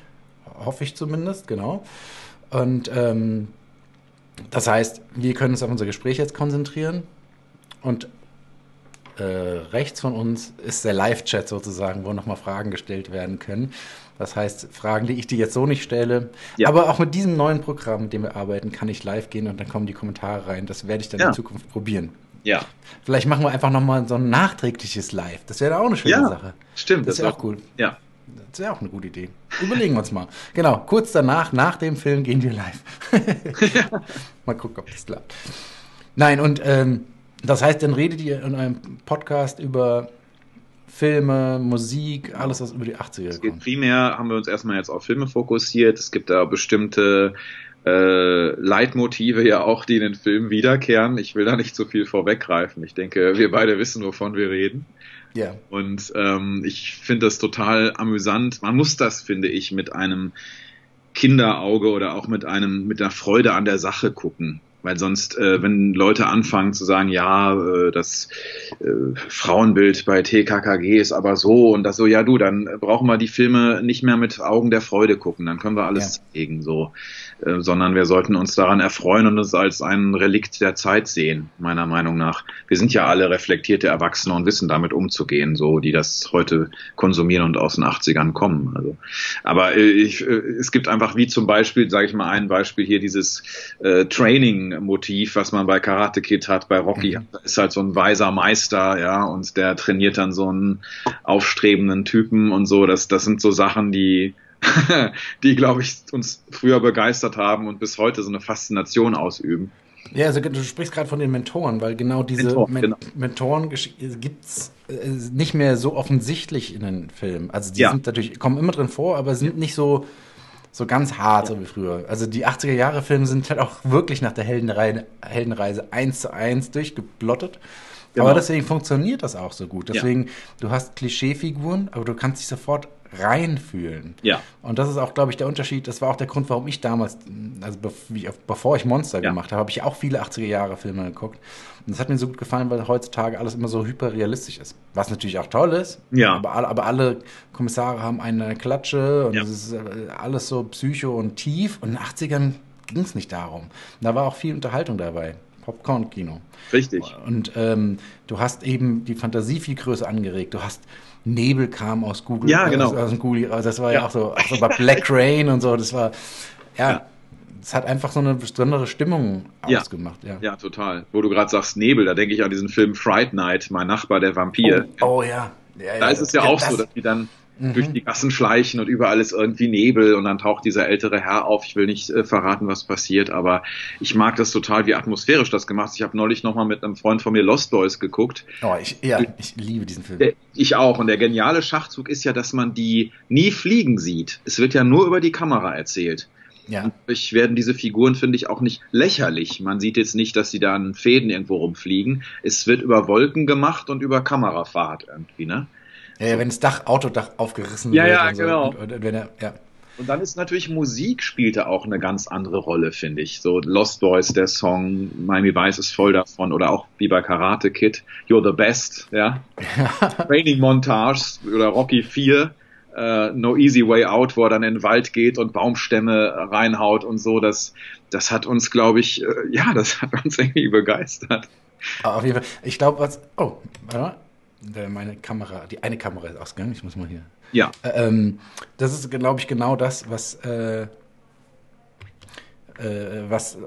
Hoffe ich zumindest, genau. Und das heißt, wir können uns auf unser Gespräch jetzt konzentrieren und rechts von uns ist der Live-Chat sozusagen, wo nochmal Fragen gestellt werden können. Das heißt, Fragen, die ich dir jetzt so nicht stelle. Ja. Aber auch mit diesem neuen Programm, mit dem wir arbeiten, kann ich live gehen und dann kommen die Kommentare rein. Das werde ich dann in Zukunft probieren. Ja. Vielleicht machen wir einfach nochmal so ein nachträgliches Live. Das wäre auch eine schöne Sache. Stimmt. Das wäre auch cool. Ja. Das wäre auch eine gute Idee. Überlegen wir uns mal. Genau, kurz danach, nach dem Film, gehen wir live. Ja. Mal gucken, ob das klappt. Nein, und das heißt, dann redet ihr in einem Podcast über Filme, Musik, alles, was über die 80er kommt. Primär haben wir uns erstmal jetzt auf Filme fokussiert. Es gibt da bestimmte Leitmotive ja auch, die in den Filmen wiederkehren. Ich will da nicht so viel vorweggreifen. Ich denke, wir beide wissen, wovon wir reden. Yeah. Und ich finde das total amüsant. Man muss das, finde ich, mit einem Kinderauge oder auch mit einer Freude an der Sache gucken. Weil sonst, wenn Leute anfangen zu sagen, ja, das Frauenbild bei TKKG ist aber so und das so, ja du, dann brauchen wir die Filme nicht mehr mit Augen der Freude gucken, dann können wir alles zeigen, so. Sondern wir sollten uns daran erfreuen und es als ein Relikt der Zeit sehen, meiner Meinung nach. Wir sind ja alle reflektierte Erwachsene und wissen damit umzugehen, so, die das heute konsumieren und aus den 80ern kommen. Also. Aber es gibt einfach wie zum Beispiel, sage ich mal ein Beispiel hier, dieses Training, Motiv, was man bei Karate Kid hat, bei Rocky ist halt so ein weiser Meister, ja, und der trainiert dann so einen aufstrebenden Typen und so. Das sind so Sachen, die glaube ich, uns früher begeistert haben und bis heute so eine Faszination ausüben. Ja, also du sprichst gerade von den Mentoren, weil genau diese Mentoren gibt es nicht mehr so offensichtlich in den Filmen. Also die sind natürlich, kommen immer drin vor, aber sind nicht so ganz hart, so wie früher. Also die 80er-Jahre-Filme sind halt auch wirklich nach der Heldenreise 1:1 durchgeplottet. Genau. Aber deswegen funktioniert das auch so gut. Deswegen, du hast Klischeefiguren, aber du kannst dich sofort reinfühlen. Ja. Und das ist auch, glaube ich, der Unterschied. Das war auch der Grund, warum ich damals, also bevor ich Monster gemacht habe, habe ich auch viele 80er-Jahre-Filme geguckt. Und das hat mir so gut gefallen, weil heutzutage alles immer so hyperrealistisch ist. Was natürlich auch toll ist. Ja. Aber alle Kommissare haben eine Klatsche und es ist alles so psycho und tief. Und in den 80ern ging es nicht darum. Da war auch viel Unterhaltung dabei. Popcorn-Kino. Richtig. Und du hast eben die Fantasie viel größer angeregt. Du hast Nebel kam aus Google. Ja, genau. Aus Google. Also das war ja auch so, bei Black Rain und so. Das war, es hat einfach so eine besondere Stimmung ausgemacht. Ja, ja total. Wo du gerade sagst Nebel, da denke ich an diesen Film Fright Night, Mein Nachbar, der Vampir. Oh ja. Da ist es ja auch so, dass die dann durch die Gassen schleichen und überall ist irgendwie Nebel und dann taucht dieser ältere Herr auf. Ich will nicht verraten, was passiert, aber ich mag das total, wie atmosphärisch das gemacht ist. Ich habe neulich nochmal mit einem Freund von mir Lost Boys geguckt. Oh, ich liebe diesen Film. Ich auch. Und der geniale Schachzug ist ja, dass man die nie fliegen sieht. Es wird ja nur über die Kamera erzählt. Ja. Und dadurch werden diese Figuren, finde ich, auch nicht lächerlich. Man sieht jetzt nicht, dass sie da an Fäden irgendwo rumfliegen. Es wird über Wolken gemacht und über Kamerafahrt irgendwie, ne? Ja, wenn das Autodach aufgerissen wird. Ja, genau. Und dann ist natürlich Musik spielte auch eine ganz andere Rolle, finde ich. So Lost Boys, der Song, Miami Vice ist voll davon. Oder auch wie bei Karate Kid, You're the Best, ja. Training Montages oder Rocky 4. No Easy Way Out, wo er dann in den Wald geht und Baumstämme reinhaut und so, das hat uns, glaube ich, das hat uns irgendwie begeistert. Auf jeden Fall. Ich glaube, warte mal. Meine Kamera, die eine Kamera ist ausgegangen, ich muss mal hier. Ja. Das ist, glaube ich, genau das, was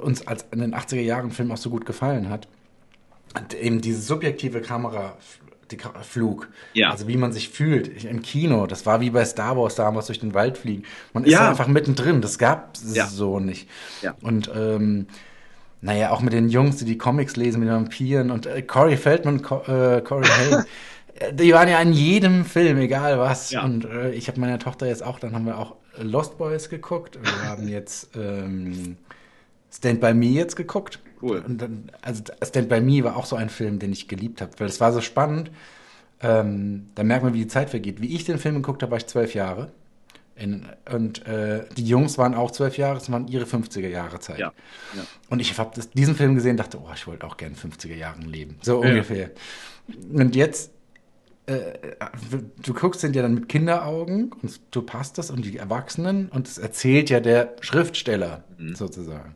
uns als in den 80er Jahren Film auch so gut gefallen hat. Und eben diese subjektive Kamera. Flug. Ja. Also wie man sich fühlt im Kino. Das war wie bei Star Wars damals durch den Wald fliegen. Man ist da einfach mittendrin. Das gab es so nicht. Ja. Und auch mit den Jungs, die Comics lesen, mit Vampiren und Corey Feldman, Corey Haim, die waren ja in jedem Film, egal was. Ja. Und ich habe meiner Tochter jetzt auch, dann haben wir auch Lost Boys geguckt. Wir haben jetzt Stand By Me jetzt geguckt. Cool. Und dann, also Stand By Me war auch so ein Film, den ich geliebt habe, weil es war so spannend. Da merkt man, wie die Zeit vergeht. Wie ich den Film geguckt habe, war ich 12 Jahre. Die Jungs waren auch 12 Jahre, das waren ihre 50er Jahre Zeit. Ja. Ja. Und ich habe diesen Film gesehen und dachte, ich wollte auch gerne in 50er Jahren leben. So ungefähr. Und jetzt, du guckst den ja dann mit Kinderaugen und du passt das und die Erwachsenen und das erzählt ja der Schriftsteller sozusagen.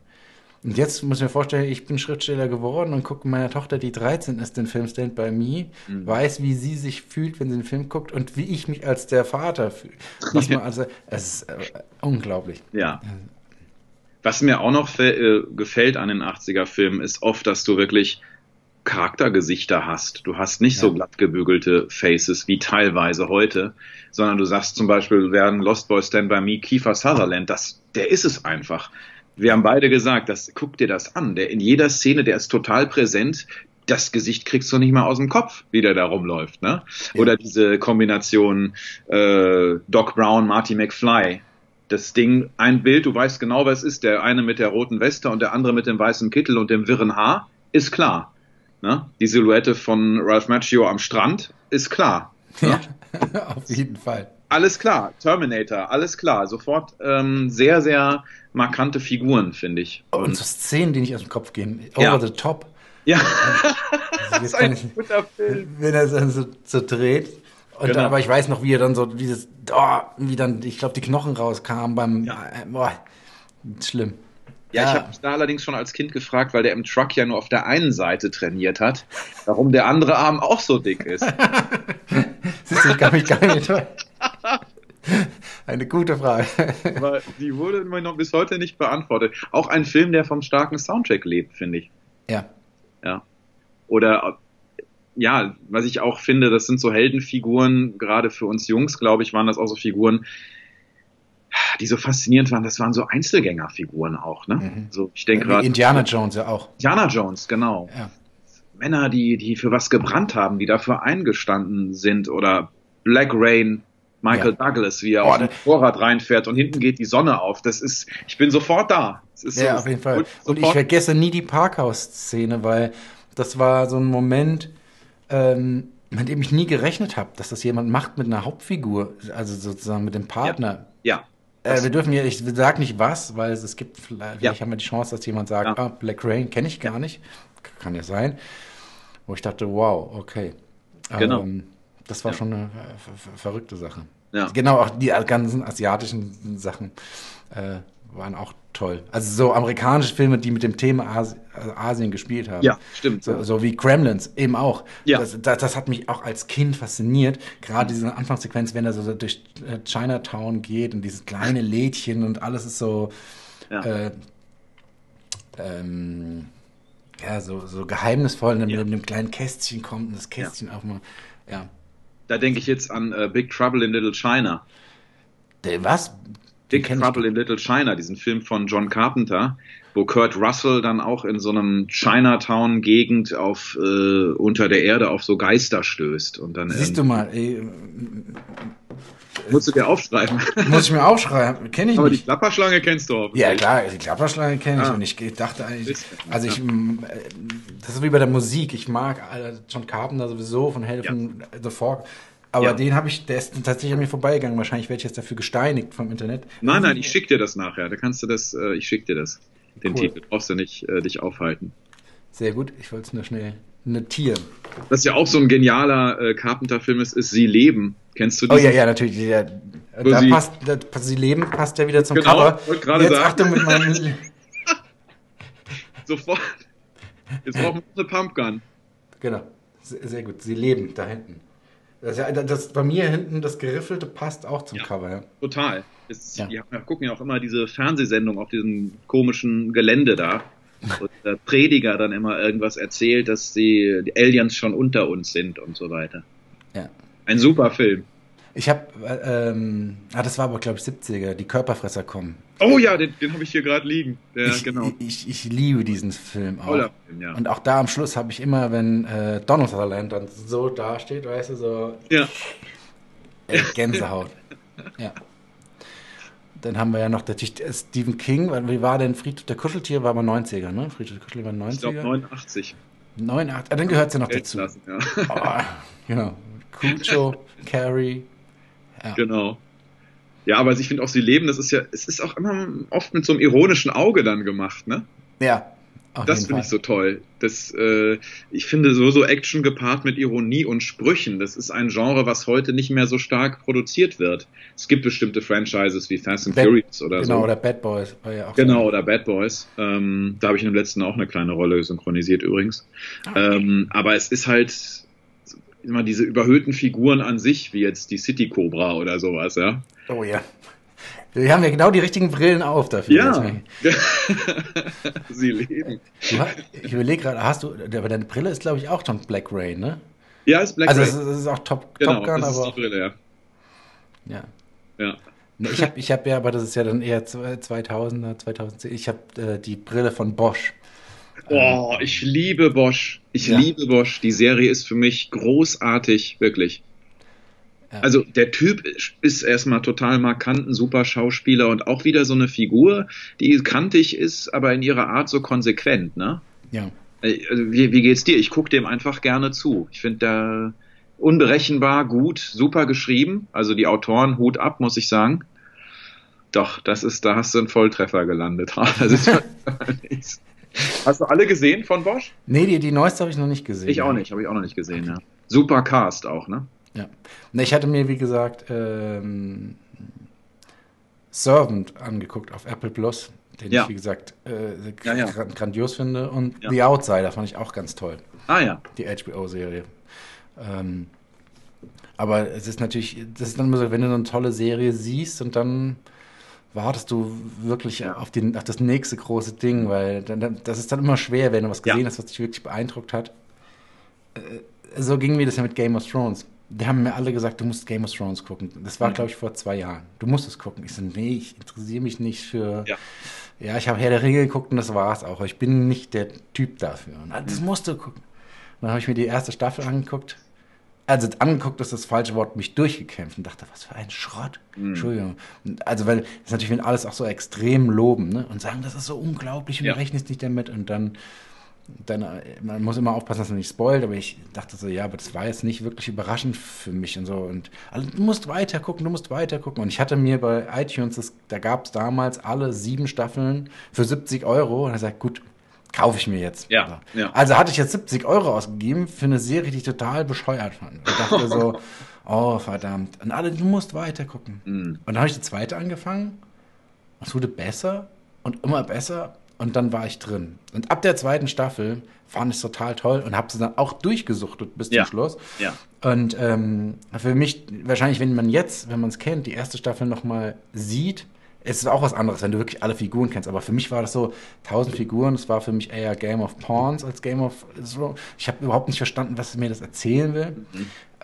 Und jetzt muss ich mir vorstellen, ich bin Schriftsteller geworden und gucke meiner Tochter, die 13 ist, den Film Stand By Me, weiß, wie sie sich fühlt, wenn sie den Film guckt und wie ich mich als der Vater fühle. Es ist unglaublich. Ja. Was mir auch noch gefällt an den 80er-Filmen, ist oft, dass du wirklich Charaktergesichter hast. Du hast nicht so glatt gebügelte Faces wie teilweise heute, sondern du sagst zum Beispiel, während Lost Boys Stand By Me, Kiefer Sutherland, der ist es einfach. Wir haben beide gesagt, guck dir das an. Der in jeder Szene, der ist total präsent. Das Gesicht kriegst du nicht mal aus dem Kopf, wie der da rumläuft. Ne? Ja. Oder diese Kombination Doc Brown, Marty McFly. Das Ding, ein Bild, du weißt genau, was ist. Der eine mit der roten Weste und der andere mit dem weißen Kittel und dem wirren Haar, ist klar. Ne? Die Silhouette von Ralph Macchio am Strand ist klar. Ne? Ja, auf jeden Fall. Alles klar, Terminator, alles klar. Sofort sehr, sehr markante Figuren, finde ich. Und so Szenen, die nicht aus dem Kopf gehen. Over the top. Ja, das ist ein guter Film. Wenn er es dann so dreht. Und dann, aber ich weiß noch, wie er dann so dieses, wie dann, ich glaube, die Knochen rauskamen beim, schlimm. Ja, ich habe mich da allerdings schon als Kind gefragt, weil der im Truck ja nur auf der einen Seite trainiert hat, warum der andere Arm auch so dick ist. Siehst du, ich kann mich gar nicht... Eine gute Frage. Aber die wurde mir noch bis heute nicht beantwortet. Auch ein Film, der vom starken Soundtrack lebt, finde ich. Ja. Oder, was ich auch finde, das sind so Heldenfiguren, gerade für uns Jungs, glaube ich, waren das auch so Figuren, die so faszinierend waren. Das waren so Einzelgängerfiguren auch, ne? So, ich denke gerade. Indiana Jones ja auch. Indiana Jones, genau. Ja. Männer, die für was gebrannt haben, die dafür eingestanden sind. Oder Black Rain. Michael Douglas, wie er auf den Vorrat reinfährt und hinten geht die Sonne auf. Das ist, ich bin sofort da. Das ist auf jeden Fall. Und ich vergesse nie die Parkhaus-Szene, weil das war so ein Moment, mit dem ich nie gerechnet habe, dass das jemand macht mit einer Hauptfigur, also sozusagen mit dem Partner. Wir dürfen ja, ich sage nicht was, weil es gibt, vielleicht haben wir die Chance, dass jemand sagt, Black Rain kenne ich gar nicht. Kann ja sein. Wo ich dachte, wow, okay. Genau. Das war schon eine verrückte Sache. Ja. Genau, auch die ganzen asiatischen Sachen waren auch toll. Also so amerikanische Filme, die mit dem Thema Asien gespielt haben. Ja, stimmt. So wie Gremlins eben auch. Ja. Das hat mich auch als Kind fasziniert. Gerade diese Anfangssequenz, wenn er so durch Chinatown geht und dieses kleine Lädchen und alles ist so... so geheimnisvoll, wenn er mit einem kleinen Kästchen kommt und das Kästchen aufmacht. Ja. Da denke ich jetzt an Big Trouble in Little China. Was? Big Trouble in Little China, diesen Film von John Carpenter, wo Kurt Russell dann auch in so einem Chinatown-Gegend auf unter der Erde auf so Geister stößt. Und dann siehst du mal, ey, musst du dir aufschreiben. Muss ich mir aufschreiben, kenne ich aber nicht. Aber die Klapperschlange kennst du auch. Ja klar, die Klapperschlange kenne ich und ich dachte eigentlich, also ich, das ist wie bei der Musik, ich mag John Carpenter sowieso von Helfen, The Fog. Aber den habe ich, der ist tatsächlich an mir vorbeigegangen. Wahrscheinlich werde ich jetzt dafür gesteinigt vom Internet. Nein, nein, ich schicke dir das nachher. Da kannst du das, ich schicke dir das. Den Titel brauchst du nicht dich aufhalten. Sehr gut, ich wollte es nur schnell notieren. Was ja auch so ein genialer Carpenter-Film ist Sie leben. Kennst du das? Oh ja, ja, natürlich. Ja. Da passt, Sie leben passt ja wieder zum Cover. Genau, jetzt sagen. Achtung mit meinem... Sofort. Jetzt brauchen wir eine Pumpgun. Genau, sehr gut. Sie leben, da hinten. Das bei mir hinten das Geriffelte passt auch zum Cover. Ja. Total. Die gucken ja auch immer diese Fernsehsendung auf diesem komischen Gelände da. Und der Prediger dann immer irgendwas erzählt, dass die Aliens schon unter uns sind und so weiter. Ja. Ein super Film. Ich habe, das war aber glaube ich 70er, die Körperfresser kommen. Oh ja, den habe ich hier gerade liegen. Ich liebe diesen Film auch. Toller Film, ja. Und auch da am Schluss habe ich immer, wenn Donnerstagland dann so dasteht, weißt du, so Gänsehaut. Ja. Dann haben wir ja noch natürlich Stephen King, wie war denn Friedhof der Kuscheltiere, war aber 90er, ne? Friedhof der Kuscheltiere war 90er. Ich glaube 89. 89, dann gehört es ja noch dazu. Lassen, ja. Oh, genau. Cujo, Carrie. Ja. Genau. Ja, aber ich finde auch, Sie leben, es ist auch immer oft mit so einem ironischen Auge dann gemacht, ne? Ja. Das finde ich so toll. Ich finde so Action gepaart mit Ironie und Sprüchen, das ist ein Genre, was heute nicht mehr so stark produziert wird. Es gibt bestimmte Franchises wie Fast and Furious oder so. Genau, oder Bad Boys. War ja auch genau, oder Bad Boys. Da habe ich im letzten auch eine kleine Rolle synchronisiert übrigens. Okay. Aber es ist halt immer diese überhöhten Figuren an sich, wie jetzt die City Cobra oder sowas, ja. Oh ja. Wir haben ja genau die richtigen Brillen auf dafür. Ja. Sie leben. Ich überlege gerade, aber deine Brille ist, glaube ich, auch schon Black Rain, ne? Ja, ist Black Rain. Also es ist auch Top Gun, das ist aber die Brille, ja. Ja. Ja. Ich hab ja, aber das ist ja dann eher 2000er, 2010. Ich habe die Brille von Bosch. Oh, ich liebe Bosch. Ich liebe Bosch. Die Serie ist für mich großartig, wirklich. Ja. Also der Typ ist erstmal total markant, ein super Schauspieler und auch wieder so eine Figur, die kantig ist, aber in ihrer Art so konsequent, ne? Ja. Also, wie geht's dir? Ich gucke dem einfach gerne zu. Ich finde da unberechenbar, gut, super geschrieben. Also die Autoren, Hut ab, muss ich sagen. Doch, da hast du einen Volltreffer gelandet. Das ist nichts. Hast du alle gesehen von Bosch? Nee, die neueste habe ich noch nicht gesehen. Habe ich auch noch nicht gesehen, ja. Super Cast auch, ne? Ja. Ne, ich hatte mir, wie gesagt, Servant angeguckt auf Apple Plus, den ich, wie gesagt, grandios finde. Und The Outsider fand ich auch ganz toll. Ah ja. Die HBO-Serie. Aber es ist natürlich, das ist dann immer so, wenn du so eine tolle Serie siehst und dann wartest du wirklich auf das nächste große Ding, weil das ist dann immer schwer, wenn du was gesehen hast, was dich wirklich beeindruckt hat. So ging mir das ja mit Game of Thrones. Die haben mir alle gesagt, du musst Game of Thrones gucken. Das war, glaube ich, vor 2 Jahren. Du musst es gucken. Ich so, nee, ich interessiere mich nicht für... Ja, ich habe Herr der Ringe geguckt und das war's auch. Ich bin nicht der Typ dafür. Und das musst du gucken. Und dann habe ich mir die erste Staffel angeguckt. Also angeguckt ist das falsche Wort, mich durchgekämpft und dachte, was für ein Schrott. Mhm. Entschuldigung. Also weil das natürlich, wenn alles auch so extrem loben, ne? Und sagen, das ist so unglaublich und du rechnest nicht damit und dann, man muss immer aufpassen, dass man nicht spoilt, aber ich dachte so, ja, aber das war jetzt nicht wirklich überraschend für mich und so. Und also, du musst weiter gucken. Und ich hatte mir bei iTunes, da gab es damals alle 7 Staffeln für 70 €. Und er sagt, gut, kaufe ich mir jetzt. Ja, also. Ja. Also hatte ich jetzt 70 € ausgegeben für eine Serie, die ich total bescheuert fand. Ich dachte so, oh, verdammt. Und alle, du musst weiter gucken. Mhm. Und dann habe ich die zweite angefangen. Es wurde besser und immer besser. Und dann war ich drin. Und ab der 2. Staffel fand ich es total toll und habe sie dann auch durchgesuchtet bis zum Schluss. Ja. Und für mich, wahrscheinlich, wenn man es kennt, die 1. Staffel nochmal sieht, ist es auch was anderes, wenn du wirklich alle Figuren kennst. Aber für mich war das so, 1000 Figuren, das war für mich eher Game of Pawns als Game of... Ich habe überhaupt nicht verstanden, was mir das erzählen will.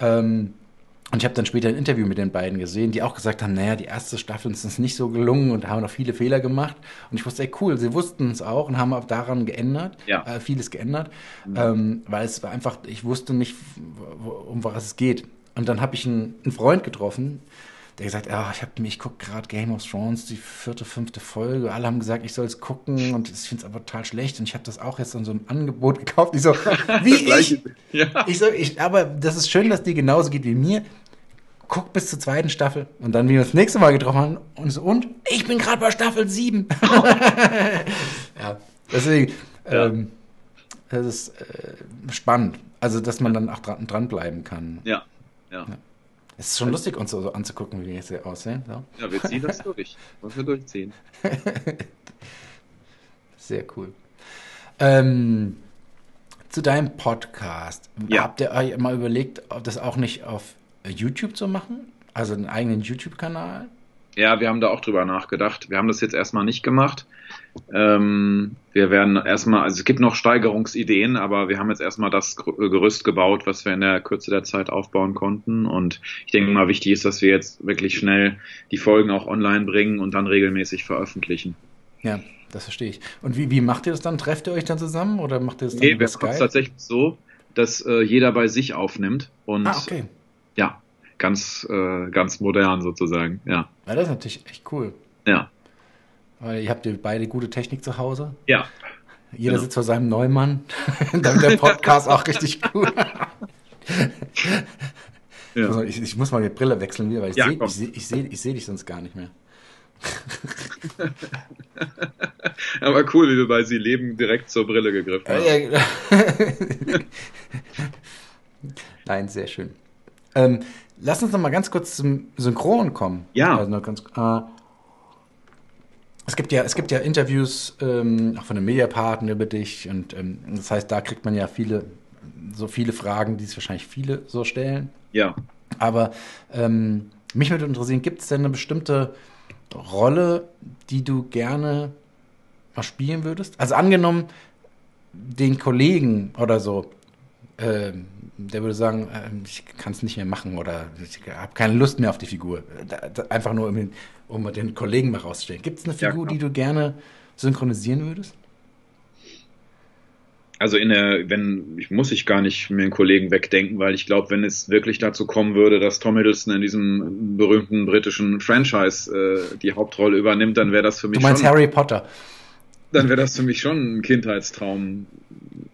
Mhm. Und ich habe dann später ein Interview mit den beiden gesehen, die auch gesagt haben, naja, die erste Staffel ist uns nicht so gelungen und haben noch viele Fehler gemacht. Und ich wusste, ey, cool, sie wussten es auch und haben auch daran geändert, vieles geändert, weil es war einfach, ich wusste nicht, um was es geht. Und dann habe ich einen Freund getroffen, der gesagt, ich gucke gerade Game of Thrones, die 4., 5. Folge. Alle haben gesagt, ich soll es gucken und ich finde es aber total schlecht. Und ich habe das auch jetzt an so einem Angebot gekauft. Ich so, wie ich? Ja. Aber das ist schön, dass dir genauso geht wie mir. Guck bis zur 2. Staffel. Und dann, wie wir uns das nächste Mal getroffen haben, und so, und? Ich bin gerade bei Staffel 7. Ja, deswegen, das ist spannend. Also, dass man dann auch dranbleiben kann. Ja. Es ist schon lustig, uns so anzugucken, wie wir jetzt hier aussehen. So. Ja, wir ziehen das durch. Wollen wir durchziehen. Sehr cool. Zu deinem Podcast. Ja. Habt ihr euch mal überlegt, das auch nicht auf YouTube zu machen? Also einen eigenen YouTube-Kanal? Ja, wir haben da auch drüber nachgedacht. Wir haben das jetzt erstmal nicht gemacht. Wir werden erstmal, also es gibt noch Steigerungsideen, aber wir haben jetzt erstmal das Gerüst gebaut, was wir in der Kürze der Zeit aufbauen konnten. Und ich denke mal, wichtig ist, dass wir jetzt wirklich schnell die Folgen auch online bringen und dann regelmäßig veröffentlichen. Ja, das verstehe ich. Und wie macht ihr das dann? Trefft ihr euch dann zusammen oder macht ihr das dann mit Skype? Nee, wir machen es tatsächlich so, dass jeder bei sich aufnimmt. Und okay. Ja, ganz modern sozusagen, ja. Das ist natürlich echt cool. Ja. Weil ihr habt ja beide gute Technik zu Hause. Ja. Jeder sitzt vor seinem Neumann. Dann wird der Podcast auch richtig cool. Ja. Ich muss mal die Brille wechseln wieder, weil ich seh dich sonst gar nicht mehr. Aber cool, wie du bei Sie leben direkt zur Brille gegriffen hast. Nein, sehr schön. Lass uns noch mal ganz kurz zum Synchron kommen. Ja. Also noch ganz, es gibt ja Interviews auch von den Mediapartnern über dich und das heißt, da kriegt man ja so viele Fragen, die es wahrscheinlich viele so stellen. Ja. Aber mich würde interessieren, gibt es denn eine bestimmte Rolle, die du gerne mal spielen würdest? Also angenommen, den Kollegen oder so, der würde sagen, ich kann es nicht mehr machen oder ich habe keine Lust mehr auf die Figur. Einfach nur, um den Kollegen mal rauszustellen. Gibt es eine Figur, die du gerne synchronisieren würdest? Also muss ich gar nicht mir einen Kollegen wegdenken, weil ich glaube, wenn es wirklich dazu kommen würde, dass Tom Hiddleston in diesem berühmten britischen Franchise die Hauptrolle übernimmt, dann wäre das für mich schon... Du meinst Harry Potter? Dann wäre das für mich schon ein Kindheitstraum.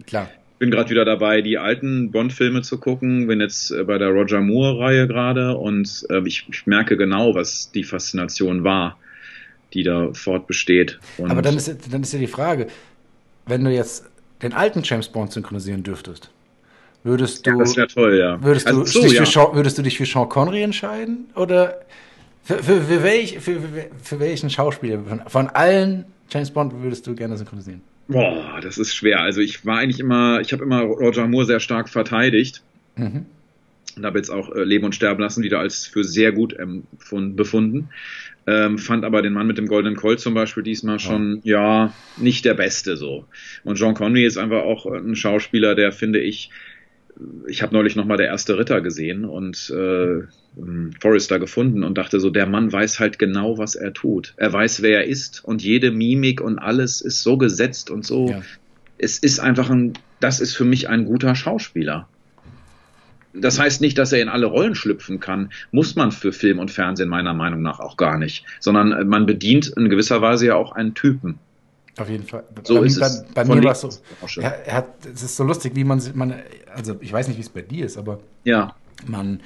Klar. Bin gerade wieder dabei, die alten Bond-Filme zu gucken, bin jetzt bei der Roger Moore-Reihe gerade und ich merke genau, was die Faszination war, die da fortbesteht. Und aber dann ist ja die Frage, wenn du jetzt den alten James Bond synchronisieren dürftest, würdest du dich für Sean Connery entscheiden? Oder für welchen Schauspieler von allen James Bond würdest du gerne synchronisieren? Boah, das ist schwer. Also ich habe immer Roger Moore sehr stark verteidigt. Mhm. Und habe jetzt auch Leben und Sterben lassen wieder als für sehr gut befunden. Fand aber den Mann mit dem goldenen Colt zum Beispiel diesmal schon, nicht der Beste so. Und John Connery ist einfach auch ein Schauspieler, der, finde ich, habe neulich nochmal der erste Ritter gesehen und Forrester gefunden und dachte so, der Mann weiß halt genau, was er tut. Er weiß, wer er ist und jede Mimik und alles ist so gesetzt und so. Ja. Es ist einfach das ist für mich ein guter Schauspieler. Das heißt nicht, dass er in alle Rollen schlüpfen kann. Muss man für Film und Fernsehen meiner Meinung nach auch gar nicht. Sondern man bedient in gewisser Weise ja auch einen Typen. Auf jeden Fall. So ist es. Bei mir war es so. Es ist so lustig, wie also ich weiß nicht, wie es bei dir ist, aber man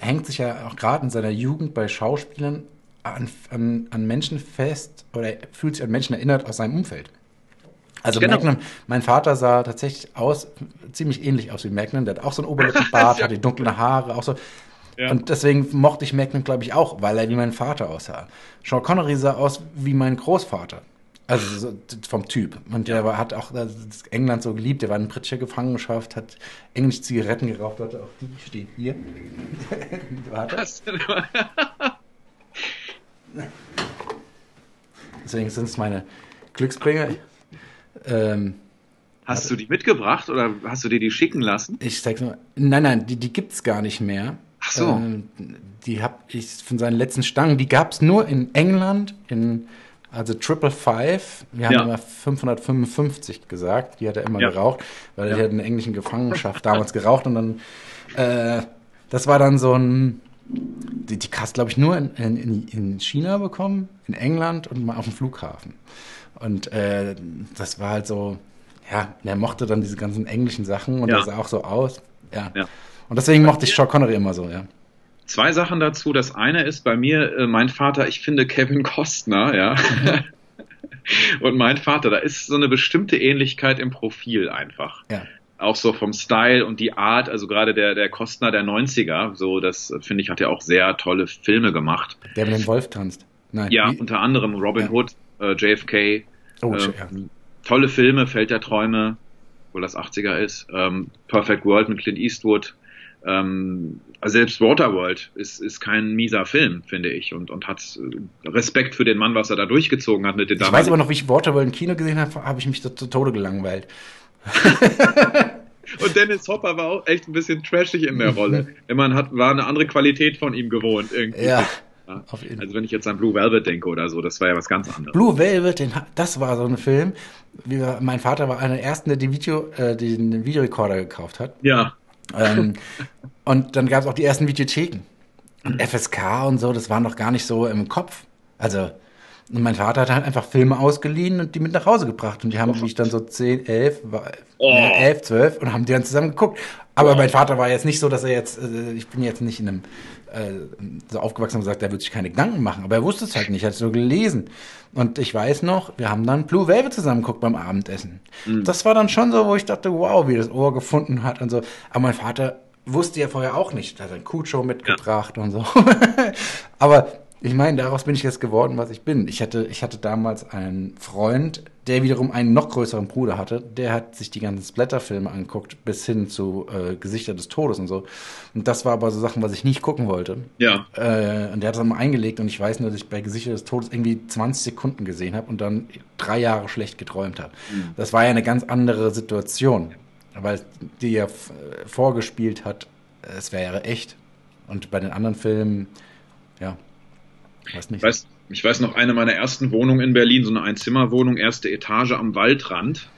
hängt sich ja auch gerade in seiner Jugend bei Schauspielern an Menschen fest oder fühlt sich an Menschen erinnert aus seinem Umfeld. Also Magnum, mein Vater sah tatsächlich ziemlich ähnlich aus wie Magnum. Der hat auch so einen Oberlippenbart, hatte dunkle Haare, auch so. Ja. Und deswegen mochte ich Magnum, glaube ich, auch, weil er wie mein Vater aussah. Sean Connery sah aus wie mein Großvater. Also so vom Typ. Und der hat auch England so geliebt. Der war in britischer Gefangenschaft, hat englische Zigaretten geraucht. Warte, auch die steht hier. Warte. Deswegen sind es meine Glücksbringer. Hast du die mitgebracht oder hast du dir die schicken lassen? Ich zeig's mal. Nein, die gibt's gar nicht mehr. Ach Ach so. Die habe ich von seinen letzten Stangen, die gab es nur in England, also 555, wir haben immer 555 gesagt, die hat er immer geraucht, weil er hat in der englischen Gefangenschaft damals geraucht und dann, das war dann so ein, die Kasse, glaube ich, nur in China bekommen, in England und mal auf dem Flughafen. Und das war halt so, ja, er mochte dann diese ganzen englischen Sachen und das sah auch so aus. Ja. Und deswegen mochte ich Sean Connery immer so, ja. Zwei Sachen dazu. Das eine ist bei mir, mein Vater, ich finde Kevin Costner, ja. Und mein Vater, da ist so eine bestimmte Ähnlichkeit im Profil einfach. Ja. Auch so vom Style und die Art, also gerade der Costner der 90er, so das, finde ich, hat ja auch sehr tolle Filme gemacht. Der mit dem Wolf tanzt. Nein. Ja, unter anderem Robin Hood, JFK. Oh, tolle Filme, Feld der Träume, obwohl das 80er ist. Perfect World mit Clint Eastwood. Selbst Waterworld ist kein mieser Film, finde ich, und hat Respekt für den Mann, was er da durchgezogen hat mit den damaligen. Ich weiß aber noch, wie ich Waterworld im Kino gesehen habe, habe ich mich zu Tode gelangweilt. Und Dennis Hopper war auch echt ein bisschen trashig in der Rolle. War eine andere Qualität von ihm gewohnt irgendwie. Ja. Auf jeden. Also wenn ich jetzt an Blue Velvet denke oder so, das war ja was ganz anderes. Blue Velvet, das war so ein Film. Mein Vater war einer der ersten, der den Videorekorder gekauft hat. Ja. Und dann gab es auch die ersten Videotheken. Und FSK und so, das war noch gar nicht so im Kopf. Also, mein Vater hat halt einfach Filme ausgeliehen und die mit nach Hause gebracht. Und die haben mich dann so 11, 12 und haben die dann zusammen geguckt. Aber mein Vater war jetzt nicht so, dass er jetzt, ich bin jetzt nicht in einem, so aufgewachsen und gesagt, er würde sich keine Gedanken machen. Aber er wusste es halt nicht, er hat es nur gelesen. Und ich weiß noch, wir haben dann Blue Velvet zusammen geguckt beim Abendessen. Mhm. Das war dann schon so, wo ich dachte, wow, wie das Ohr gefunden hat und so. Aber mein Vater wusste ja vorher auch nicht, da hat er einen Kutschow mitgebracht und so. Aber ich meine, daraus bin ich jetzt geworden, was ich bin. Ich hatte damals einen Freund, der wiederum einen noch größeren Bruder hatte. Der hat sich die ganzen Splatter-Filme angeguckt, bis hin zu Gesichter des Todes und so. Und das war aber so Sachen, was ich nicht gucken wollte. Ja. Und der hat es dann mal eingelegt. Und ich weiß nur, dass ich bei Gesichter des Todes irgendwie 20 Sekunden gesehen habe und dann 3 Jahre schlecht geträumt habe. Mhm. Das war ja eine ganz andere Situation, weil die ja vorgespielt hat, es wäre echt. Und bei den anderen Filmen, ja... Ich weiß noch, eine meiner ersten Wohnungen in Berlin, so eine Einzimmerwohnung, erste Etage am Waldrand.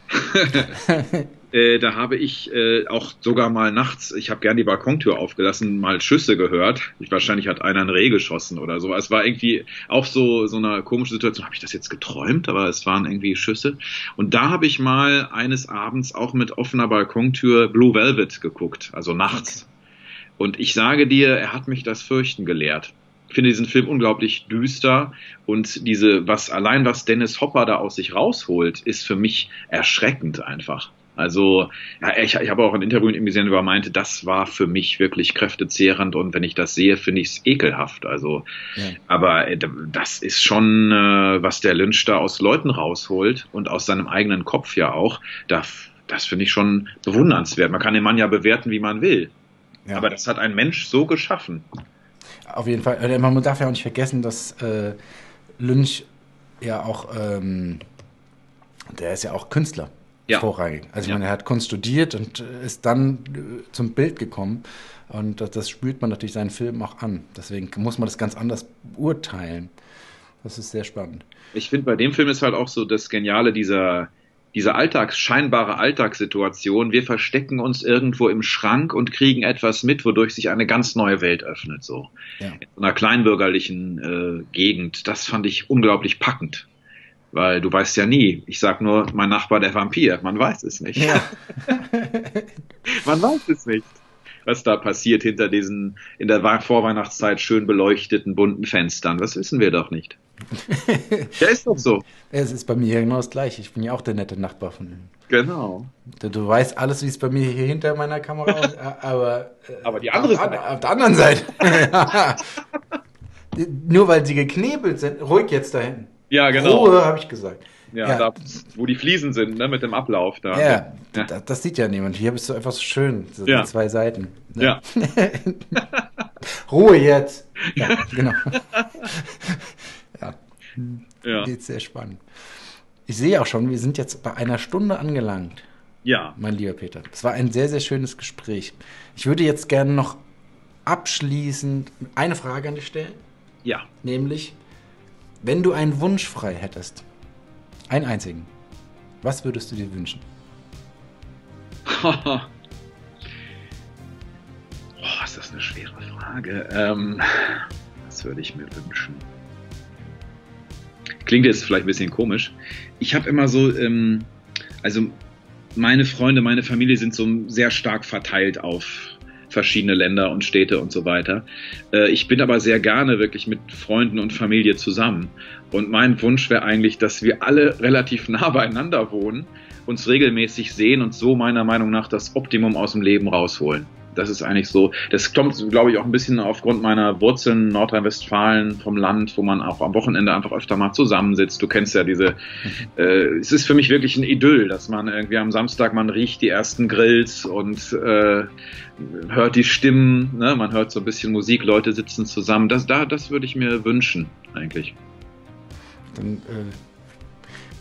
Da habe ich auch sogar mal nachts, ich habe gern die Balkontür aufgelassen, mal Schüsse gehört. Wahrscheinlich hat einer ein Reh geschossen oder so. Es war irgendwie auch so eine komische Situation. Habe ich das jetzt geträumt? Aber es waren irgendwie Schüsse. Und da habe ich mal eines Abends auch mit offener Balkontür Blue Velvet geguckt, also nachts. Und ich sage dir, er hat mich das Fürchten gelehrt. Ich finde diesen Film unglaublich düster und was Dennis Hopper da aus sich rausholt, ist für mich erschreckend einfach. Also, ja, ich habe auch ein Interview mit ihm gesehen, wo er meinte, das war für mich wirklich kräftezehrend und wenn ich das sehe, finde ich es ekelhaft. Also, ja. Aber das ist schon, was der Lynch da aus Leuten rausholt und aus seinem eigenen Kopf ja auch, das finde ich schon bewundernswert. Man kann den Mann ja bewerten, wie man will. Ja. Aber das hat ein Mensch so geschaffen. Auf jeden Fall. Man darf ja auch nicht vergessen, dass Lynch ja auch, der ist ja auch Künstler, vorrangig. Also ich meine, er hat Kunst studiert und ist dann zum Bild gekommen. Und das spürt man natürlich seinen Film auch an. Deswegen muss man das ganz anders beurteilen. Das ist sehr spannend. Ich finde, bei dem Film ist halt auch so das Geniale dieser scheinbare Alltagssituation, wir verstecken uns irgendwo im Schrank und kriegen etwas mit, wodurch sich eine ganz neue Welt öffnet, so. Ja. In einer kleinbürgerlichen Gegend. Das fand ich unglaublich packend. Weil du weißt ja nie. Ich sag nur, mein Nachbar, der Vampir. Man weiß es nicht. Ja. Man weiß es nicht, was da passiert hinter diesen in der Vorweihnachtszeit schön beleuchteten, bunten Fenstern. Das wissen wir doch nicht. Der ist doch so. Es ist bei mir hier genau das Gleiche. Ich bin ja auch der nette Nachbar von ihm. Genau. Du weißt alles, wie es bei mir hier hinter meiner Kamera ist, aber die andere Seite. Auf der anderen Seite. Nur weil sie geknebelt sind. Ruhig jetzt da hinten. Ja, genau. Ruhe, habe ich gesagt. Ja. Da, wo die Fliesen sind, ne, mit dem Ablauf da. Ja, ja. Das sieht ja niemand. Hier bist du einfach so schön, so die 2 Seiten. Ne? Ja. Ruhe jetzt. Ja, genau. Ja. Geht sehr spannend. Ich sehe auch schon, wir sind jetzt bei 1 Stunde angelangt. Ja. Mein lieber Peter. Es war ein sehr, sehr schönes Gespräch. Ich würde jetzt gerne noch abschließend eine Frage an dich stellen. Ja. Nämlich, wenn du einen Wunsch frei hättest, einen einzigen, was würdest du dir wünschen? Oh, ist das eine schwere Frage. Was würde ich mir wünschen? Klingt jetzt vielleicht ein bisschen komisch. Ich habe immer so, also meine Freunde, meine Familie sind so sehr stark verteilt auf verschiedene Länder und Städte und so weiter. Ich bin aber sehr gerne wirklich mit Freunden und Familie zusammen. Und mein Wunsch wäre eigentlich, dass wir alle relativ nah beieinander wohnen, uns regelmäßig sehen und so meiner Meinung nach das Optimum aus dem Leben rausholen. Das ist eigentlich so, das kommt, glaube ich, auch ein bisschen aufgrund meiner Wurzeln in Nordrhein-Westfalen vom Land, wo man auch am Wochenende einfach öfter mal zusammensitzt. Du kennst ja diese, es ist für mich wirklich ein Idyll, dass man irgendwie am Samstag, man riecht die ersten Grills und hört die Stimmen, ne? Man hört so ein bisschen Musik, Leute sitzen zusammen. Das würde ich mir wünschen, eigentlich. Dann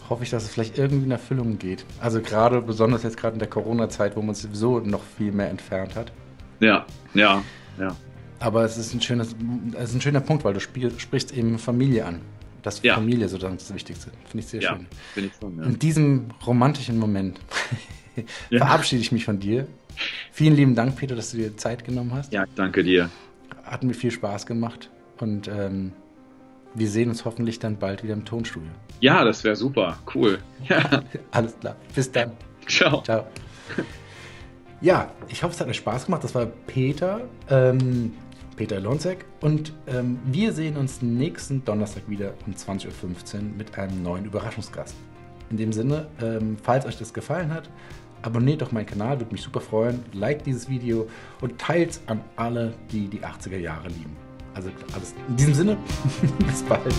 hoffe ich, dass es vielleicht irgendwie in Erfüllung geht. Also gerade, besonders jetzt gerade in der Corona-Zeit, wo man sowieso noch viel mehr entfernt hat. Ja, ja, ja. Aber es ist ein schöner Punkt, weil du sprichst eben Familie an. Das ja. Familie sozusagen das Wichtigste. Finde ich sehr schön. Find ich schon, ja. In diesem romantischen Moment verabschiede ich mich von dir. Vielen lieben Dank, Peter, dass du dir Zeit genommen hast. Ja, danke dir. Hat mir viel Spaß gemacht und wir sehen uns hoffentlich dann bald wieder im Tonstudio. Ja, das wäre super. Cool. Ja. Alles klar. Bis dann. Ciao. Ciao. Ja, ich hoffe, es hat euch Spaß gemacht. Das war Peter, Peter Lontzek. Und wir sehen uns nächsten Donnerstag wieder um 20.15 Uhr mit einem neuen Überraschungsgast. In dem Sinne, falls euch das gefallen hat, abonniert doch meinen Kanal, würde mich super freuen. Liked dieses Video und teilt es an alle, die die 80er Jahre lieben. Also alles in diesem Sinne, bis bald.